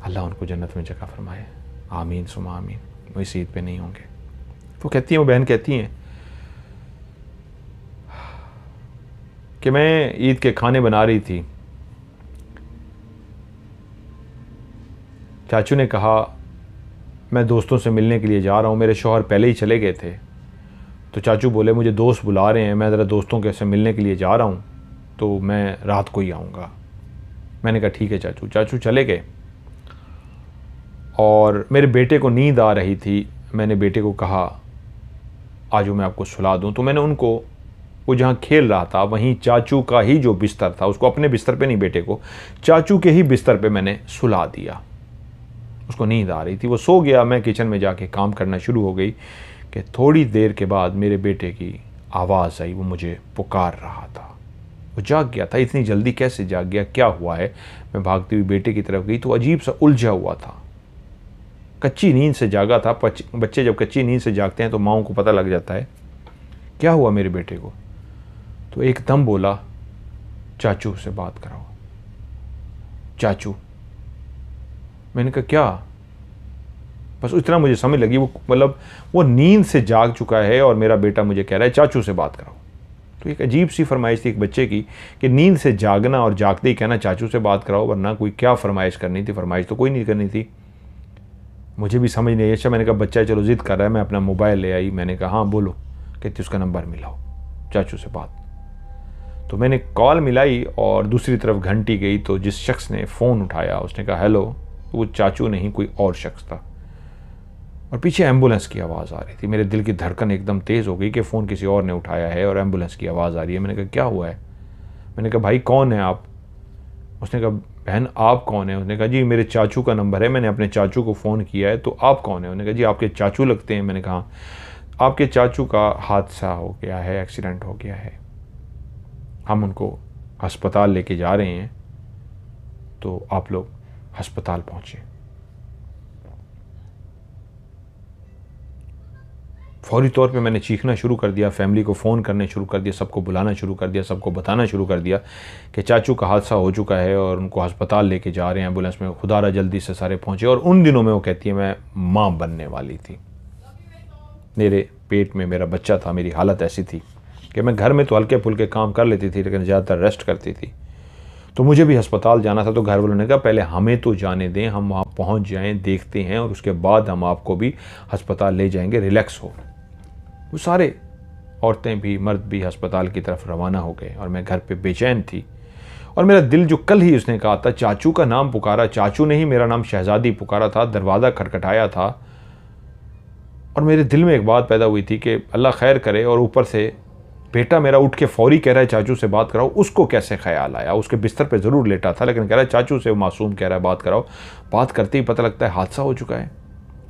अल्लाह उनको जन्नत में जगह फरमाए, आमीन सुमा आमीन। वो इस ईद पे नहीं होंगे। तो कहती हैं वो बहन, कहती हैं कि मैं ईद के खाने बना रही थी, चाचू ने कहा मैं दोस्तों से मिलने के लिए जा रहा हूँ। मेरे शौहर पहले ही चले गए थे, तो चाचू बोले मुझे दोस्त बुला रहे हैं, मैं ज़रा दोस्तों के से मिलने के लिए जा रहा हूँ, तो मैं रात को ही आऊँगा। मैंने कहा ठीक है चाचू। चाचू चले गए और मेरे बेटे को नींद आ रही थी। मैंने बेटे को कहा आज मैं आपको सुला दूँ, तो मैंने उनको, वो जहाँ खेल रहा था वहीं चाचू का ही जो बिस्तर था, उसको अपने बिस्तर पे नहीं, बेटे को चाचू के ही बिस्तर पे मैंने सुला दिया। उसको नींद आ रही थी, वो सो गया। मैं किचन में जाके काम करना शुरू हो गई कि थोड़ी देर के बाद मेरे बेटे की आवाज़ आई, वो मुझे पुकार रहा था। वो जाग गया था, इतनी जल्दी कैसे जाग गया, क्या हुआ है। मैं भागती हुई बेटे की तरफ गई तो अजीब सा उलझा हुआ था, कच्ची नींद से जागा था। बच्चे जब कच्ची नींद से जागते हैं तो माओं को पता लग जाता है क्या हुआ मेरे बेटे को। तो एकदम बोला चाचू से बात कराओ चाचू। मैंने कहा क्या। बस इतना मुझे समझ लगी, वो मतलब वो नींद से जाग चुका है और मेरा बेटा मुझे कह रहा है चाचू से बात कराओ। तो एक अजीब सी फरमाइश थी एक बच्चे की कि नींद से जागना और जागते ही कहना चाचू से बात कराओ, वरना कोई क्या फरमाइश करनी थी, फरमाइश तो कोई नहीं करनी थी। मुझे भी समझ नहीं आई। अच्छा मैंने कहा बच्चा चलो ज़िद कर रहा है, मैं अपना मोबाइल ले आई। मैंने कहा हाँ बोलो। कहती उसका नंबर मिलाओ चाचू से बात। तो मैंने कॉल मिलाई और दूसरी तरफ घंटी गई, तो जिस शख्स ने फ़ोन उठाया उसने कहा हेलो, तो वो चाचू नहीं कोई और शख्स था। और पीछे एम्बुलेंस की आवाज़ आ रही थी। मेरे दिल की धड़कन एकदम तेज़ हो गई कि फ़ोन किसी और ने उठाया है और एम्बुलेंस की आवाज़ आ रही है। मैंने कहा क्या हुआ है। मैंने कहा भाई कौन है आप। उसने कहा बहन आप कौन है। उसने कहा जी मेरे चाचू का नंबर है, मैंने अपने चाचू को फ़ोन किया है। तो आप कौन है। उन्होंने कहा जी आपके चाचू लगते हैं। मैंने कहा आपके चाचू का हादसा हो गया है, एक्सीडेंट हो गया है, हम उनको अस्पताल लेके जा रहे हैं, तो आप लोग अस्पताल पहुँचे। फौरी तौर पे मैंने चीखना शुरू कर दिया, फैमिली को फ़ोन करने शुरू कर दिया, सबको बुलाना शुरू कर दिया, सबको बताना शुरू कर दिया कि चाचू का हादसा हो चुका है और उनको अस्पताल लेके जा रहे हैं एम्बुलेंस में, खुदा रा जल्दी से सारे पहुँचे। और उन दिनों में वो कहती है मैं माँ बनने वाली थी, मेरे पेट में मेरा बच्चा था। मेरी हालत ऐसी थी कि मैं घर में तो हल्के फुल्के काम कर लेती थी, लेकिन ज़्यादातर रेस्ट करती थी। तो मुझे भी अस्पताल जाना था, तो घर वालों ने कहा पहले हमें तो जाने दें, हम वहाँ पहुँच जाएँ, देखते हैं, और उसके बाद हम आपको भी अस्पताल ले जाएंगे, रिलैक्स हो। वो सारे औरतें भी मर्द भी अस्पताल की तरफ रवाना हो गए और मैं घर पे बेचैन थी। और मेरा दिल जो कल ही उसने कहा था चाचू का नाम पुकारा, चाचू ने ही मेरा नाम शहज़ादी पुकारा था, दरवाज़ा खटखटाया था। और मेरे दिल में एक बात पैदा हुई थी कि अल्लाह खैर करे, और ऊपर से बेटा मेरा उठ के फौरी कह रहा है चाचू से बात कराओ। उसको कैसे ख्याल आया, उसके बिस्तर पे ज़रूर लेटा था, लेकिन कह रहा है चाचू से, मासूम कह रहा है बात कराओ। बात करते ही पता लगता है हादसा हो चुका है।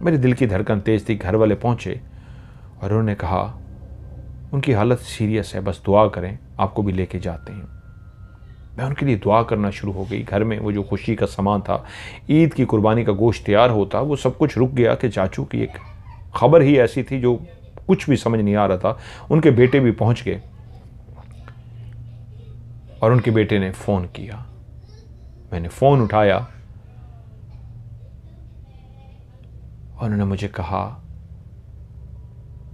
मेरे दिल की धड़कन तेज़ थी। घर वाले पहुँचे और उन्होंने कहा उनकी हालत सीरियस है, बस दुआ करें, आपको भी लेके जाते हैं। मैं उनके लिए दुआ करना शुरू हो गई। घर में वो जो खुशी का सामान था, ईद की कुर्बानी का गोश्त तैयार होता, वो सब कुछ रुक गया कि चाचू की एक खबर ही ऐसी थी जो कुछ भी समझ नहीं आ रहा था। उनके बेटे भी पहुंच गए और उनके बेटे ने फ़ोन किया। मैंने फ़ोन उठाया और उन्होंने मुझे कहा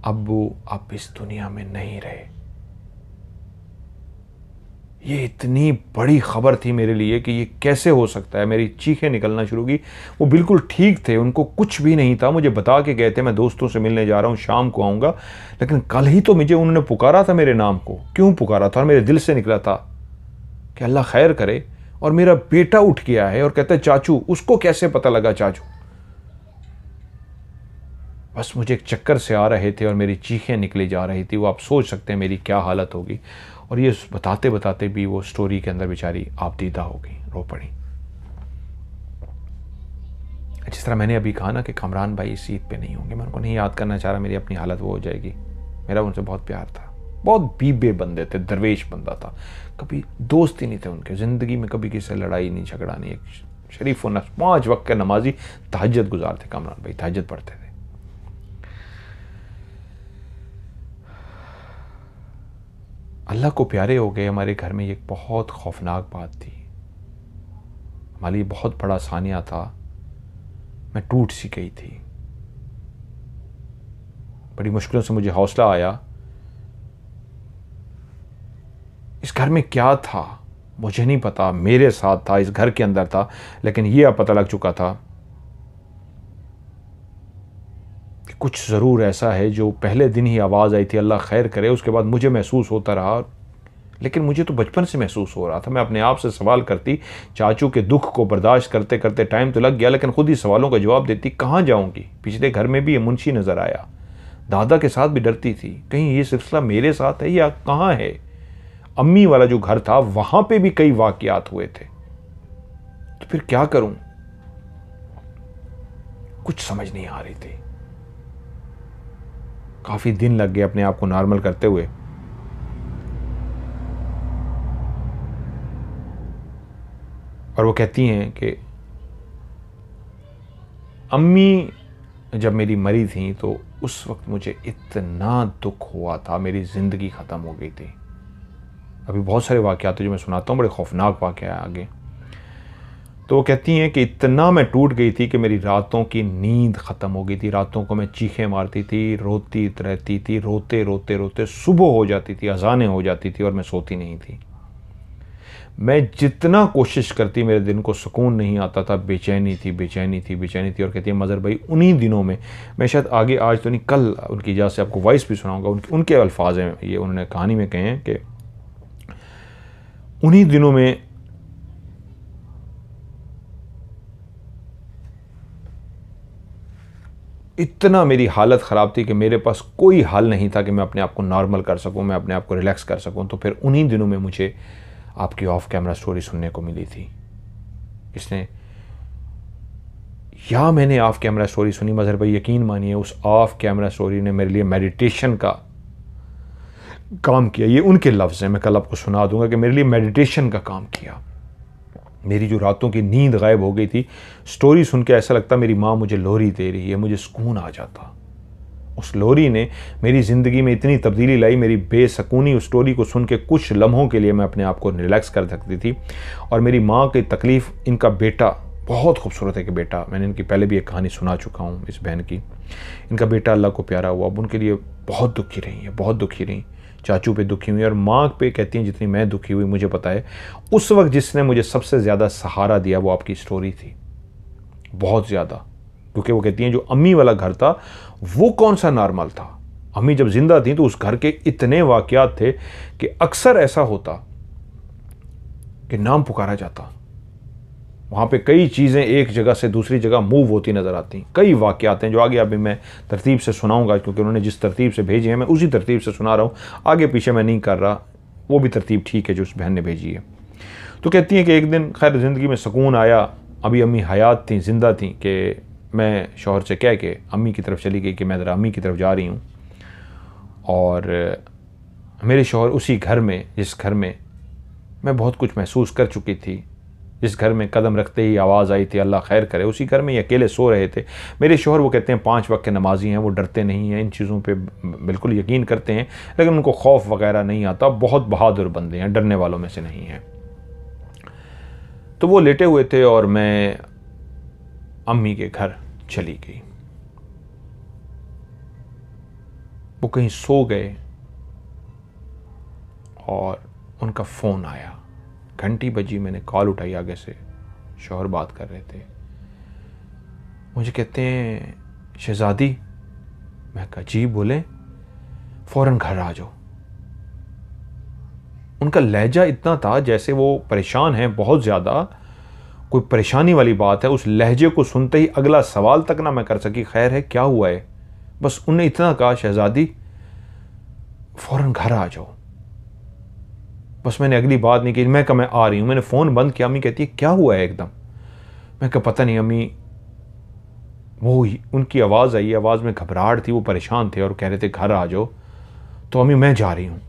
अब्बू आप इस दुनिया में नहीं रहे। ये इतनी बड़ी खबर थी मेरे लिए कि ये कैसे हो सकता है। मेरी चीखें निकलना शुरू की। वो बिल्कुल ठीक थे, उनको कुछ भी नहीं था। मुझे बता के गए थे मैं दोस्तों से मिलने जा रहा हूँ, शाम को आऊँगा, लेकिन कल ही तो मुझे उन्होंने पुकारा था, मेरे नाम को क्यों पुकारा था। और मेरे दिल से निकला था कि अल्लाह खैर करे। और मेरा बेटा उठ गया है और कहता है चाचू, उसको कैसे पता लगा चाचू। बस मुझे एक चक्कर से आ रहे थे और मेरी चीखें निकली जा रही थी। वो आप सोच सकते हैं मेरी क्या हालत होगी। और ये बताते बताते भी वो स्टोरी के अंदर बेचारी आपदीदा हो गई, रो पड़ी। जिस तरह मैंने अभी कहा ना कि कामरान भाई इस ईद पे नहीं होंगे, मैं उनको नहीं याद करना चाह रहा, मेरी अपनी हालत वो हो जाएगी। मेरा उनसे बहुत प्यार था, बहुत बीबे बंदे थे, दरवेश बंदा था, कभी दोस्त ही नहीं थे उनके, ज़िंदगी में कभी किसी से लड़ाई नहीं, झगड़ा नहीं। एक शरीफ और नफ्स, 5 वक्त के नमाजी, तहज्जुद गुजार थे कामरान भाई, तहज्जुद पढ़ते थे। अल्लाह को प्यारे हो गए। हमारे घर में एक बहुत खौफनाक बात थी, हमारे लिए बहुत बड़ा सानिया था, मैं टूट सी गई थी। बड़ी मुश्किलों से मुझे हौसला आया। इस घर में क्या था मुझे नहीं पता, मेरे साथ था, इस घर के अंदर था, लेकिन यह अब पता लग चुका था कि कुछ ज़रूर ऐसा है जो पहले दिन ही आवाज़ आई थी, अल्लाह खैर करे, उसके बाद मुझे महसूस होता रहा। लेकिन मुझे तो बचपन से महसूस हो रहा था, मैं अपने आप से सवाल करती, चाचू के दुख को बर्दाश्त करते करते टाइम तो लग गया, लेकिन खुद ही सवालों का जवाब देती। कहाँ जाऊँगी? पिछले घर में भी ये मुंशी नज़र आया, दादा के साथ भी डरती थी, कहीं ये सिलसिला मेरे साथ है या कहाँ है। अम्मी वाला जो घर था वहाँ पे भी कई वाक़यात हुए थे, तो फिर क्या करूँ? कुछ समझ नहीं आ रही थी। काफ़ी दिन लग गए अपने आप को नॉर्मल करते हुए। और वो कहती हैं कि अम्मी जब मेरी मरी थी तो उस वक्त मुझे इतना दुख हुआ था, मेरी ज़िंदगी ख़त्म हो गई थी। अभी बहुत सारे वाक़यात जो मैं सुनाता हूँ, बड़े खौफनाक वाक़या है आगे। तो वो कहती हैं कि इतना मैं टूट गई थी कि मेरी रातों की नींद ख़त्म हो गई थी। रातों को मैं चीखें मारती थी, रोती रहती थी, रोते रोते रोते सुबह हो जाती थी, अजानें हो जाती थी और मैं सोती नहीं थी। मैं जितना कोशिश करती मेरे दिन को सुकून नहीं आता था, बेचैनी थी, बेचैनी थी, बेचैनी थी। और कहती है मज़हर भाई उन्हीं दिनों में, मैं शायद आगे आज तो नहीं कल उनकी इजाज़त से आपको वॉइस भी सुनाऊँगा, उनके अल्फाज हैं ये, उन्होंने कहानी में कहे हैं कि उन्हीं दिनों में इतना मेरी हालत ख़राब थी कि मेरे पास कोई हल नहीं था कि मैं अपने आप को नॉर्मल कर सकूं, मैं अपने आप को रिलैक्स कर सकूं। तो फिर उन्हीं दिनों में मुझे आपकी ऑफ कैमरा स्टोरी सुनने को मिली थी। इसने या मैंने ऑफ कैमरा स्टोरी सुनी, मज़हर भाई यकीन मानिए उस ऑफ कैमरा स्टोरी ने मेरे लिए मेडिटेशन का काम किया। ये उनके लफ्ज़ हैं, मैं कल आपको सुना दूंगा कि मेरे लिए मेडिटेशन का काम किया। मेरी जो रातों की नींद गायब हो गई थी, स्टोरी सुन के ऐसा लगता मेरी माँ मुझे लोरी दे रही है, मुझे सुकून आ जाता। उस लोरी ने मेरी ज़िंदगी में इतनी तब्दीली लाई, मेरी बेसकूनी उस स्टोरी को सुन के कुछ लम्हों के लिए मैं अपने आप को रिलैक्स कर सकती थी। और मेरी माँ की तकलीफ़, इनका बेटा बहुत खूबसूरत है कि बेटा, मैंने इनकी पहले भी एक कहानी सुना चुका हूँ इस बहन की, इनका बेटा अल्लाह को प्यारा हुआ, अब उनके लिए बहुत दुखी रही है, बहुत दुखी रही, चाचू पे दुखी हुई और माँ पे कहती हैं जितनी मैं दुखी हुई मुझे पता है। उस वक्त जिसने मुझे सबसे ज़्यादा सहारा दिया वो आपकी स्टोरी थी, बहुत ज़्यादा, क्योंकि वो कहती हैं जो अम्मी वाला घर था वो कौन सा नॉर्मल था। अम्मी जब ज़िंदा थी तो उस घर के इतने वाक़यात थे कि अक्सर ऐसा होता कि नाम पुकारा जाता, वहाँ पे कई चीज़ें एक जगह से दूसरी जगह मूव होती नज़र आती। कई वाक़यात हैं जो आगे अभी मैं तरतीब से सुनाऊंगा, क्योंकि उन्होंने जिस तरतीब से भेजे हैं मैं उसी तरतीब से सुना रहा हूँ, आगे पीछे मैं नहीं कर रहा, वो भी तरतीब ठीक है जो उस बहन ने भेजी है। तो कहती हैं कि एक दिन खैर ज़िंदगी में सुकून आया, अभी अम्मी हयात थी, ज़िंदा थी, कि मैं शौहर से कह के अम्मी की तरफ चली गई कि मैं ज़रा अम्मी की तरफ जा रही हूँ। और मेरे शौहर उसी घर में जिस घर में मैं बहुत कुछ महसूस कर चुकी थी, जिस घर में कदम रखते ही आवाज़ आई थी अल्लाह खैर करे, उसी घर में ये अकेले सो रहे थे। मेरे शौहर वो कहते हैं 5 वक्त के नमाजी हैं, वो डरते नहीं हैं, इन चीज़ों पे बिल्कुल यकीन करते हैं, लेकिन उनको खौफ वगैरह नहीं आता, बहुत बहादुर बंदे हैं, डरने वालों में से नहीं हैं। तो वो लेटे हुए थे और मैं अम्मी के घर चली गई। वो कहीं सो गए और उनका फ़ोन आया, घंटी बजी, मैंने कॉल उठाई, आगे से शौहर बात कर रहे थे। मुझे कहते हैं शहज़ादी, मैं कहा जी, बोले फ़ौरन घर आ जाओ। उनका लहजा इतना था जैसे वो परेशान हैं, बहुत ज़्यादा, कोई परेशानी वाली बात है। उस लहजे को सुनते ही अगला सवाल तक ना मैं कर सकी, खैर है क्या हुआ है, बस उनने इतना कहा शहज़ादी फ़ौरन घर आ जाओ, बस मैंने अगली बात नहीं की। मैं कहा मैं आ रही हूँ, मैंने फ़ोन बंद किया। अम्मी कहती है क्या हुआ है एकदम? मैं कहा पता नहीं अम्मी, वो उनकी आवाज़ आई, आवाज़ में घबराहट थी, वो परेशान थे और कह रहे थे घर आ जाओ। तो अम्मी मैं जा रही हूँ।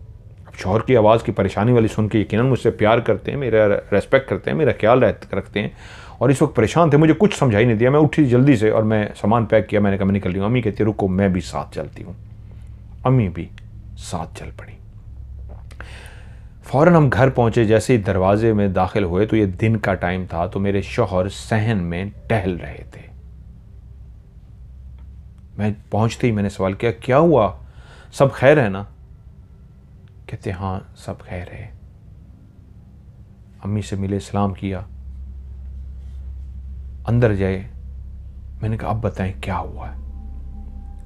अब शौहर की आवाज़ की परेशानी वाली सुन के यकीनन मुझसे प्यार करते हैं, मेरा रेस्पेक्ट करते हैं, मेरा ख्याल रखते हैं और इस वक्त परेशान थे, मुझे कुछ समझाई नहीं दिया। मैं उठी जल्दी से और मैं सामान पैक किया, मैंने कहा मैं निकल रही हूँ। अम्मी कहती रुको मैं भी साथ चलती हूँ। अम्मी भी साथ चल पड़ी। फ़ौरन हम घर पहुँचे, जैसे ही दरवाजे में दाखिल हुए तो ये दिन का टाइम था, तो मेरे शौहर सहन में टहल रहे थे। मैं पहुँचते ही मैंने सवाल किया क्या हुआ, सब खैर है ना? कहते हाँ सब खैर है। अम्मी से मिले, सलाम किया, अंदर जाए। मैंने कहा अब बताएं क्या हुआ है।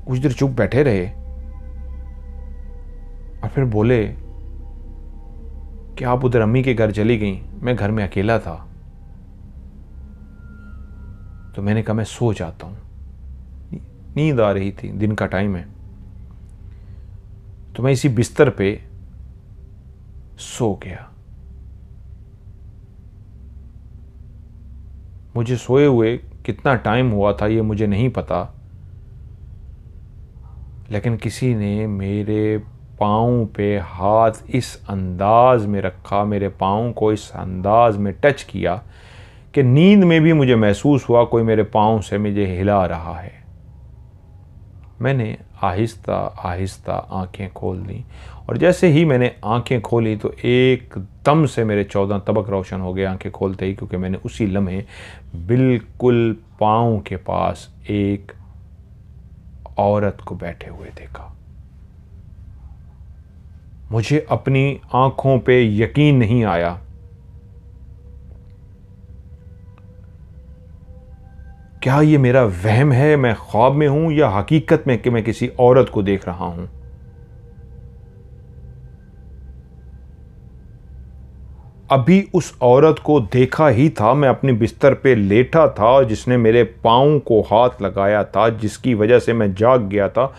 कुछ देर चुप बैठे रहे और फिर बोले कि आप उधर अम्मी के घर चली गई, मैं घर में अकेला था। तो मैंने कहा मैं सो जाता हूँ, नींद आ रही थी, दिन का टाइम है। तो मैं इसी बिस्तर पे सो गया। मुझे सोए हुए कितना टाइम हुआ था ये मुझे नहीं पता, लेकिन किसी ने मेरे पाँव पे हाथ इस अंदाज में रखा, मेरे पाँव को इस अंदाज में टच किया कि नींद में भी मुझे महसूस हुआ कोई मेरे पाँव से मुझे हिला रहा है। मैंने आहिस्ता आहिस्ता आंखें खोल दी और जैसे ही मैंने आंखें खोली तो एकदम से मेरे 14 तबक रोशन हो गए आंखें खोलते ही, क्योंकि मैंने उसी लम्हे बिल्कुल पाँव के पास एक औरत को बैठे हुए देखा। मुझे अपनी आंखों पे यकीन नहीं आया। क्या ये मेरा वहम है, मैं ख्वाब में हूं या हकीकत में कि मैं किसी औरत को देख रहा हूं? अभी उस औरत को देखा ही था, मैं अपने बिस्तर पे लेटा था जिसने मेरे पाँव को हाथ लगाया था, जिसकी वजह से मैं जाग गया था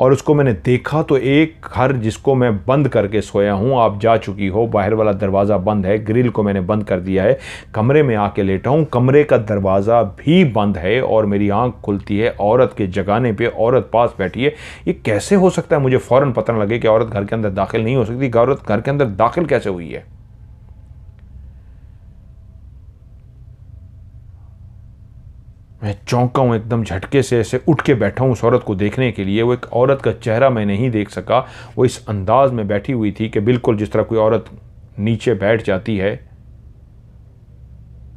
और उसको मैंने देखा। तो एक घर जिसको मैं बंद करके सोया हूँ, आप जा चुकी हो, बाहर वाला दरवाज़ा बंद है, ग्रिल को मैंने बंद कर दिया है, कमरे में आके लेटा हूँ, कमरे का दरवाज़ा भी बंद है और मेरी आंख खुलती है औरत के जगाने पे, औरत पास बैठी है। ये कैसे हो सकता है? मुझे फ़ौरन पता न लगे कि औरत घर के अंदर दाखिल नहीं हो सकती, औरत घर के अंदर दाखिल कैसे हुई है? मैं चौंका हूँ एकदम, झटके से ऐसे उठ के बैठा हूँ उस औरत को देखने के लिए। वो एक औरत का चेहरा मैं नहीं देख सका, वो इस अंदाज में बैठी हुई थी कि बिल्कुल जिस तरह कोई औरत नीचे बैठ जाती है।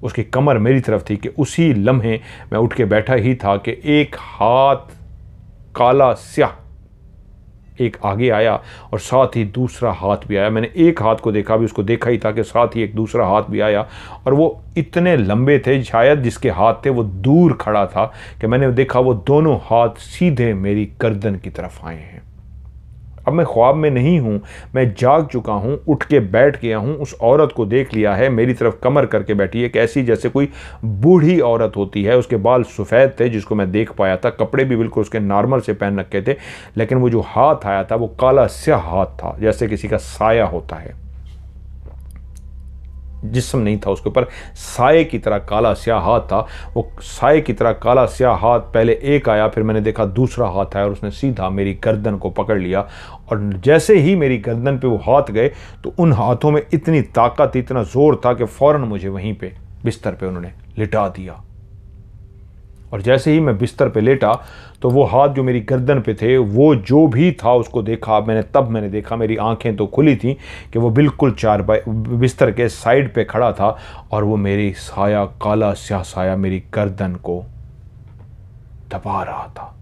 उसकी कमर मेरी तरफ थी कि उसी लम्हे मैं उठ के बैठा ही था कि एक हाथ काला स्याह एक आगे आया और साथ ही दूसरा हाथ भी आया। मैंने एक हाथ को देखा, भी उसको देखा ही था कि साथ ही एक दूसरा हाथ भी आया और वो इतने लंबे थे, शायद जिसके हाथ थे वो दूर खड़ा था कि मैंने देखा वो दोनों हाथ सीधे मेरी गर्दन की तरफ आए हैं। अब मैं ख्वाब में नहीं हूँ, मैं जाग चुका हूँ, उठ के बैठ गया हूँ, उस औरत को देख लिया है। मेरी तरफ कमर करके बैठी है, कैसी जैसे कोई बूढ़ी औरत होती है। उसके बाल सफ़ेद थे जिसको मैं देख पाया था, कपड़े भी बिल्कुल उसके नॉर्मल से पहन रखे थे, लेकिन वो जो हाथ आया था वो काला स्याह हाथ था, जैसे किसी का साया होता है। जिस्म नहीं था उसके ऊपर, साए की तरह काला स्याह हाथ था। वो साए की तरह काला स्याह हाथ पहले एक आया, फिर मैंने देखा दूसरा हाथ आया और उसने सीधा मेरी गर्दन को पकड़ लिया और जैसे ही मेरी गर्दन पे वो हाथ गए तो उन हाथों में इतनी ताकत, इतना ज़ोर था कि फ़ौरन मुझे वहीं पे बिस्तर पे उन्होंने लिटा दिया। और जैसे ही मैं बिस्तर पे लेटा तो वो हाथ जो मेरी गर्दन पे थे, वो जो भी था उसको देखा मैंने, तब मैंने देखा, मेरी आंखें तो खुली थी कि वो बिल्कुल बिस्तर के साइड पे खड़ा था और वो मेरी साया, काला स्याह साया मेरी गर्दन को दबा रहा था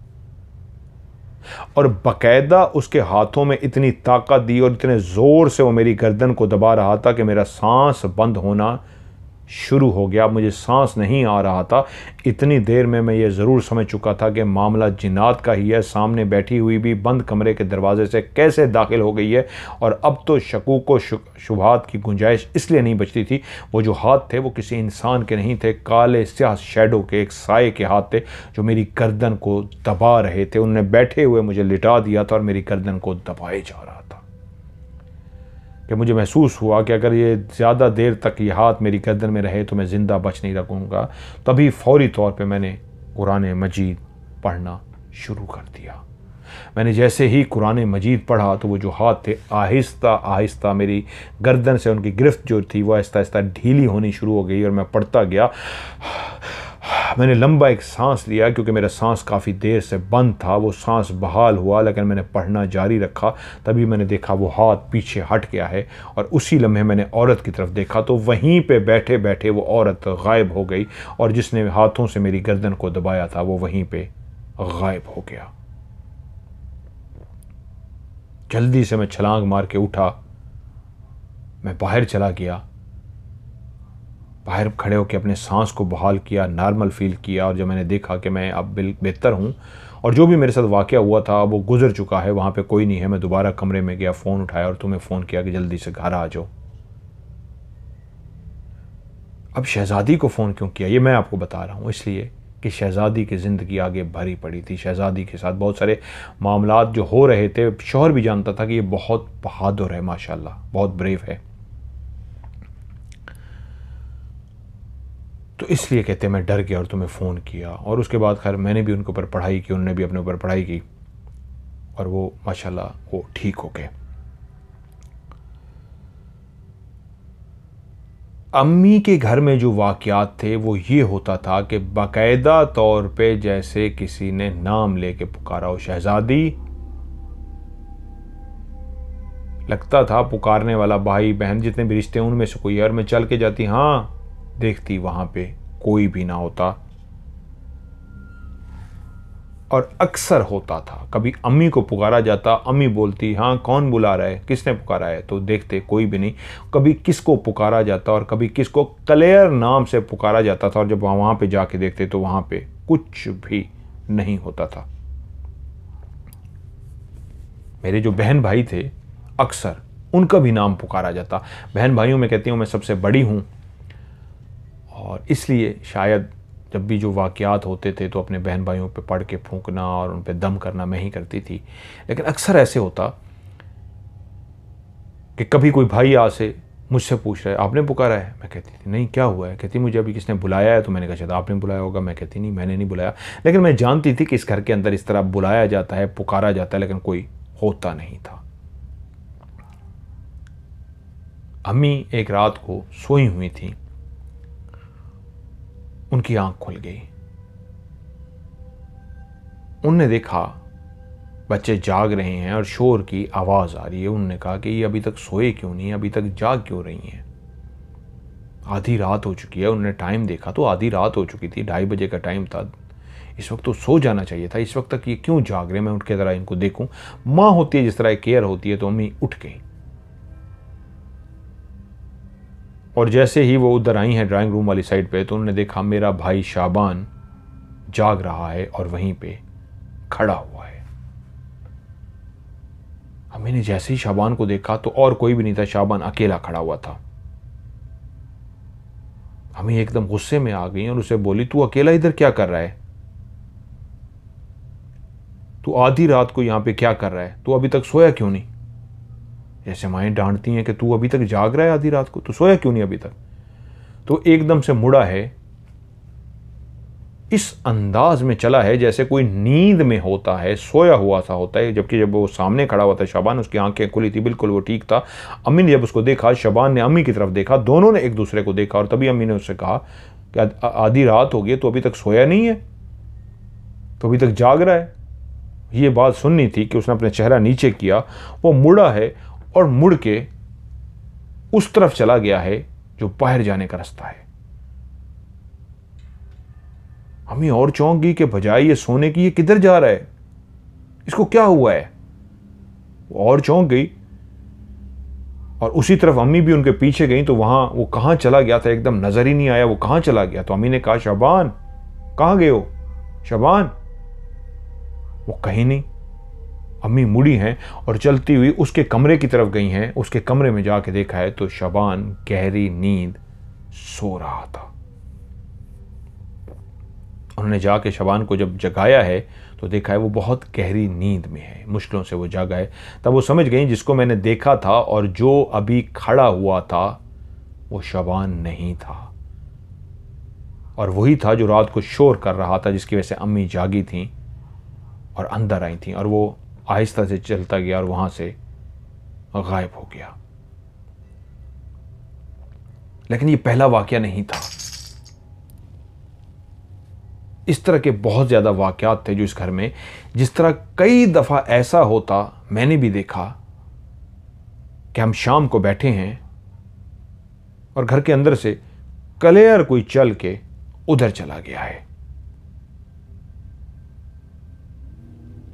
और बकायदा उसके हाथों में इतनी ताकत दी और इतने ज़ोर से वो मेरी गर्दन को दबा रहा था कि मेरा सांस बंद होना शुरू हो गया। मुझे सांस नहीं आ रहा था। इतनी देर में मैं ये ज़रूर समझ चुका था कि मामला जिनात का ही है। सामने बैठी हुई भी बंद कमरे के दरवाजे से कैसे दाखिल हो गई है और अब तो शकूक व शुबहात की गुंजाइश इसलिए नहीं बचती थी। वो जो हाथ थे वो किसी इंसान के नहीं थे, काले स्याह शैडो के, एक साए के हाथ थे जो मेरी गर्दन को दबा रहे थे। उनने बैठे हुए मुझे लिटा दिया था और मेरी गर्दन को दबाए जा रहा था कि मुझे महसूस हुआ कि अगर ये ज़्यादा देर तक ये हाथ मेरी गर्दन में रहे तो मैं ज़िंदा बच नहीं रखूँगा। तभी फ़ौरी तौर पे मैंने कुरान मजीद पढ़ना शुरू कर दिया। मैंने जैसे ही कुरान मजीद पढ़ा तो वो जो हाथ थे आहिस्ता आहिस्ता मेरी गर्दन से उनकी गिरफ्त जो थी वो आहिस्ता आहिस्ता ढीली होनी शुरू हो गई और मैं पढ़ता गया। मैंने लंबा एक सांस लिया क्योंकि मेरा सांस काफ़ी देर से बंद था, वो सांस बहाल हुआ लेकिन मैंने पढ़ना जारी रखा। तभी मैंने देखा वो हाथ पीछे हट गया है और उसी लम्हे मैंने औरत की तरफ देखा तो वहीं पे बैठे बैठे वो औरत गायब हो गई और जिसने हाथों से मेरी गर्दन को दबाया था वो वहीं पे गायब हो गया। जल्दी से मैं छलांग मार के उठा, मैं बाहर चला गया। बाहर खड़े होकर अपने सांस को बहाल किया, नॉर्मल फील किया और जब मैंने देखा कि मैं अब बेहतर हूँ और जो भी मेरे साथ वाक़या हुआ था अब वो गुजर चुका है, वहाँ पे कोई नहीं है। मैं दोबारा कमरे में गया, फ़ोन उठाया और तुम्हें फ़ोन किया कि जल्दी से घर आ जाओ। अब शहज़ादी को फ़ोन क्यों किया ये मैं आपको बता रहा हूँ, इसलिए कि शहज़ादी की ज़िंदगी आगे भरी पड़ी थी। शहज़ादी के साथ बहुत सारे मामलात जो हो रहे थे, शौहर भी जानता था कि ये बहुत बहादुर है, माशाल्लाह बहुत ब्रेव है, तो इसलिए कहते मैं डर गया और तुम्हें फ़ोन किया। और उसके बाद खैर मैंने भी उनके ऊपर पढ़ाई की, उनने भी अपने ऊपर पढ़ाई की और वो माशाल्लाह वो ठीक हो गए। अम्मी के घर में जो वाक़यात थे वो ये होता था कि बाकायदा तौर पे जैसे किसी ने नाम लेके पुकारा हो, शहज़ादी लगता था पुकारने वाला भाई बहन जितने भी रिश्ते उनमें से कोई, और मैं चल के जाती, हाँ देखती वहाँ पे कोई भी ना होता। और अक्सर होता था कभी अम्मी को पुकारा जाता, अम्मी बोलती हाँ कौन बुला रहा है, किसने पुकारा है, तो देखते कोई भी नहीं। कभी किसको पुकारा जाता और कभी किसको क्लेयर नाम से पुकारा जाता था और जब वहाँ पे जाके देखते तो वहाँ पे कुछ भी नहीं होता था। मेरे जो बहन भाई थे अक्सर उनका भी नाम पुकारा जाता। बहन भाइयों में कहती हूँ मैं सबसे बड़ी हूँ और इसलिए शायद जब भी जो वाक़यात होते थे तो अपने बहन भाइयों पे पढ़ के फूंकना और उन पे दम करना मैं ही करती थी। लेकिन अक्सर ऐसे होता कि कभी कोई भाई आ से मुझसे पूछ रहा है आपने पुकारा है, मैं कहती थी नहीं क्या हुआ है, कहती मुझे अभी किसने बुलाया है, तो मैंने कहा शायद आपने बुलाया होगा, मैं कहती नहीं मैंने नहीं बुलाया। लेकिन मैं जानती थी कि इस घर के अंदर इस तरह बुलाया जाता है, पुकारा जाता है, लेकिन कोई होता नहीं था। अम्मी एक रात को सोई हुई थी, उनकी आंख खुल गई, उनने देखा बच्चे जाग रहे हैं और शोर की आवाज़ आ रही है। उनने कहा कि ये अभी तक सोए क्यों नहीं, अभी तक जाग क्यों रही हैं, आधी रात हो चुकी है। उनने टाइम देखा तो आधी रात हो चुकी थी, 2:30 बजे का टाइम था, इस वक्त तो सो जाना चाहिए था, इस वक्त तक ये क्यों जाग रहे हैं, मैं उठ के ज़रा इनको देखूँ। माँ होती है जिस तरह केयर होती है, तो अम्मी उठ गई और जैसे ही वो उधर आई हैं ड्राइंग रूम वाली साइड पे तो उन्होंने देखा मेरा भाई शाबान जाग रहा है और वहीं पे खड़ा हुआ है। अम्मी ने जैसे ही शाबान को देखा तो और कोई भी नहीं था, शाबान अकेला खड़ा हुआ था। अम्मी एकदम गुस्से में आ गई और उसे बोली तू अकेला इधर क्या कर रहा है, तू आधी रात को यहाँ पे क्या कर रहा है, तू अभी तक सोया क्यों नहीं। जैसे माएँ डांटती हैं कि तू अभी तक जाग रहा है आधी रात को, तू सोया क्यों नहीं अभी तक। तो एकदम से मुड़ा है, इस अंदाज में चला है जैसे कोई नींद में होता है, सोया हुआ सा होता है। जबकि जब वो सामने खड़ा हुआ था शाबान, उसकी आंखें खुली थी, बिल्कुल वो ठीक था। अम्मी ने जब उसको देखा, शाबान ने अम्मी की तरफ देखा, दोनों ने एक दूसरे को देखा और तभी अम्मी ने उससे कहा कि आधी रात हो गई तो अभी तक सोया नहीं है, तो अभी तक जाग रहा है। ये बात सुननी थी कि उसने अपना चेहरा नीचे किया, वो मुड़ा है और मुड़ के उस तरफ चला गया है जो बाहर जाने का रास्ता है। अम्मी और चौंक गई कि बजाय ये सोने की ये किधर जा रहा है, इसको क्या हुआ है। वो और चौंक गई और उसी तरफ अम्मी भी उनके पीछे गई तो वहां वो कहाँ चला गया था एकदम नजर ही नहीं आया, वो कहाँ चला गया। तो अम्मी ने कहा शाबान कहाँ गए हो शाबान, वो कहीं नहीं। अम्मी मुड़ी हैं और चलती हुई उसके कमरे की तरफ गई हैं, उसके कमरे में जाके देखा है तो शाबान गहरी नींद सो रहा था। उन्होंने जाके शाबान को जब जगाया है तो देखा है वो बहुत गहरी नींद में है, मुश्किलों से वो जागा है। तब वो समझ गई जिसको मैंने देखा था और जो अभी खड़ा हुआ था वो शाबान नहीं था और वही था जो रात को शोर कर रहा था, जिसकी वजह से अम्मी जागी थी और अंदर आई थी और वो आहिस्ता से चलता गया और वहाँ से गायब हो गया। लेकिन ये पहला वाकया नहीं था, इस तरह के बहुत ज़्यादा वाकयात थे जो इस घर में, जिस तरह कई दफ़ा ऐसा होता मैंने भी देखा कि हम शाम को बैठे हैं और घर के अंदर से क्लियर कोई चल के उधर चला गया है।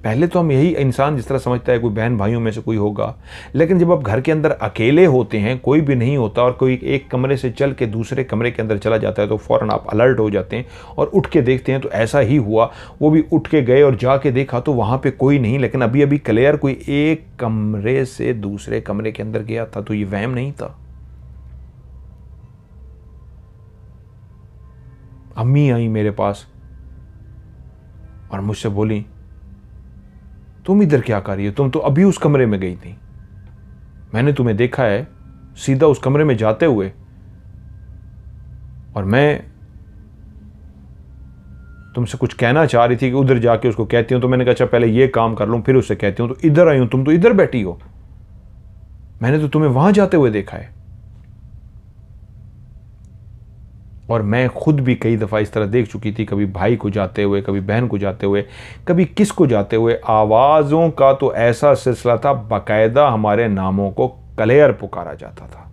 पहले तो हम यही इंसान जिस तरह समझता है कोई बहन भाइयों में से कोई होगा, लेकिन जब आप घर के अंदर अकेले होते हैं, कोई भी नहीं होता और कोई एक कमरे से चल के दूसरे कमरे के अंदर चला जाता है तो फ़ौरन आप अलर्ट हो जाते हैं और उठ के देखते हैं। तो ऐसा ही हुआ, वो भी उठ के गए और जाके देखा तो वहाँ पे कोई नहीं, लेकिन अभी अभी क्लियर कोई एक कमरे से दूसरे कमरे के अंदर गया था। तो ये वहम नहीं था। अम्मी आई मेरे पास और मुझसे बोली, तुम इधर क्या कर रही हो, तुम तो अभी उस कमरे में गई थी, मैंने तुम्हें देखा है सीधा उस कमरे में जाते हुए, और मैं तुमसे कुछ कहना चाह रही थी कि उधर जाके उसको कहती हूँ, तो मैंने कहा अच्छा पहले ये काम कर लूँ फिर उससे कहती हूँ, तो इधर आई हूँ, तुम तो इधर बैठी हो, मैंने तो तुम्हें वहाँ जाते हुए देखा है। और मैं खुद भी कई दफ़ा इस तरह देख चुकी थी, कभी भाई को जाते हुए, कभी बहन को जाते हुए, कभी किस को जाते हुए। आवाज़ों का तो ऐसा सिलसिला था, बाकायदा हमारे नामों को क्लियर पुकारा जाता था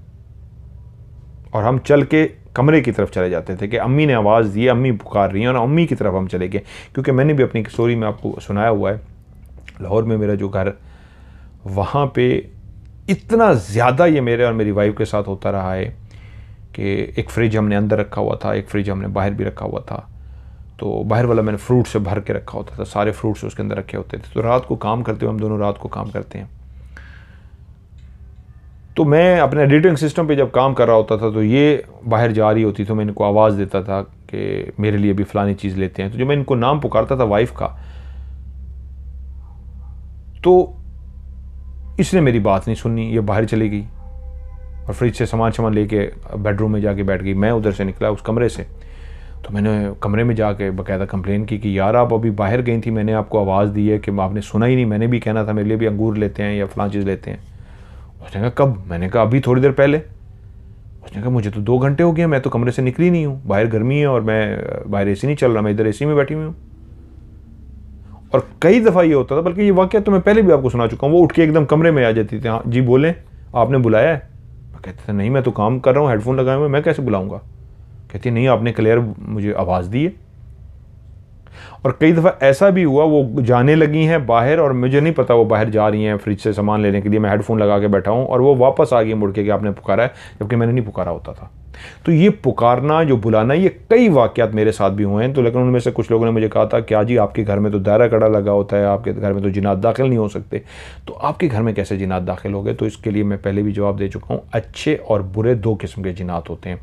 और हम चल के कमरे की तरफ चले जाते थे कि अम्मी ने आवाज़ दी, अम्मी पुकार रही हैं, और अम्मी की तरफ हम चले गए। क्योंकि मैंने भी अपनी स्टोरी में आपको सुनाया हुआ है, लाहौर में मेरा जो घर, वहाँ पर इतना ज़्यादा ये मेरे और मेरी वाइफ के साथ होता रहा है कि एक फ्रिज हमने अंदर रखा हुआ था, एक फ्रिज हमने बाहर भी रखा हुआ था। तो बाहर वाला मैंने फ्रूट से भर के रखा होता था, सारे फ्रूट्स उसके अंदर रखे होते थे। तो रात को काम करते हुए, हम दोनों रात को काम करते हैं, तो मैं अपने एडिटिंग सिस्टम पे जब काम कर रहा होता था तो ये बाहर जा रही होती, तो मैं इनको आवाज़ देता था कि मेरे लिए भी फ़लानी चीज़ लेते हैं। तो जब मैं इनको नाम पुकारता था वाइफ का, तो इसने मेरी बात नहीं सुननी, ये बाहर चली गई और फ्रिज से सामान सामान लेके बेडरूम में जाके बैठ गई। मैं उधर से निकला उस कमरे से, तो मैंने कमरे में जाके बाकायदा कंप्लेन की कि यार आप अभी बाहर गई थी, मैंने आपको आवाज़ दी है कि आपने सुना ही नहीं, मैंने भी कहना था मेरे लिए भी अंगूर लेते हैं या फलां चीज़ लेते हैं। उसने कहा कब? मैंने कहा अभी थोड़ी देर पहले। उसने कहा मुझे तो 2 घंटे हो गए, मैं तो कमरे से निकली नहीं हूँ, बाहर गर्मी है और मैं बाहर ए सी नहीं चल रहा, मैं इधर ए सी में बैठी हुई हूँ। और कई दफ़ा ये होता था, बल्कि ये वाक़या तो मैं पहले भी आपको सुना चुका हूँ, वो उठ के एकदम कमरे में आ जाती थी, हाँ जी बोलें आपने बुलाया है। कहते थे नहीं मैं तो काम कर रहा हूँ, हेडफोन लगाए हुए, मैं कैसे बुलाऊंगा। कहती नहीं आपने क्लियर मुझे आवाज़ दी है। और कई दफ़ा ऐसा भी हुआ, वो जाने लगी हैं बाहर और मुझे नहीं पता वो बाहर जा रही हैं फ्रिज से सामान लेने के लिए, मैं हेडफोन लगा के बैठा हूँ और वो वापस आ गई मुड़ के कि आपने पुकारा है, जबकि मैंने नहीं पुकारा होता था। तो ये पुकारना जो बुलाना, ये कई वाक़यात मेरे साथ भी हुए हैं। तो लेकिन उनमें से कुछ लोगों ने मुझे कहा था कि जी आपके घर में तो दायरा कड़ा लगा होता है, आपके घर में तो जिनात दाखिल नहीं हो सकते, तो आपके घर में कैसे जिनात दाखिल हो गए। तो इसके लिए मैं पहले भी जवाब दे चुका हूँ, अच्छे और बुरे 2 किस्म के जिनात होते हैं।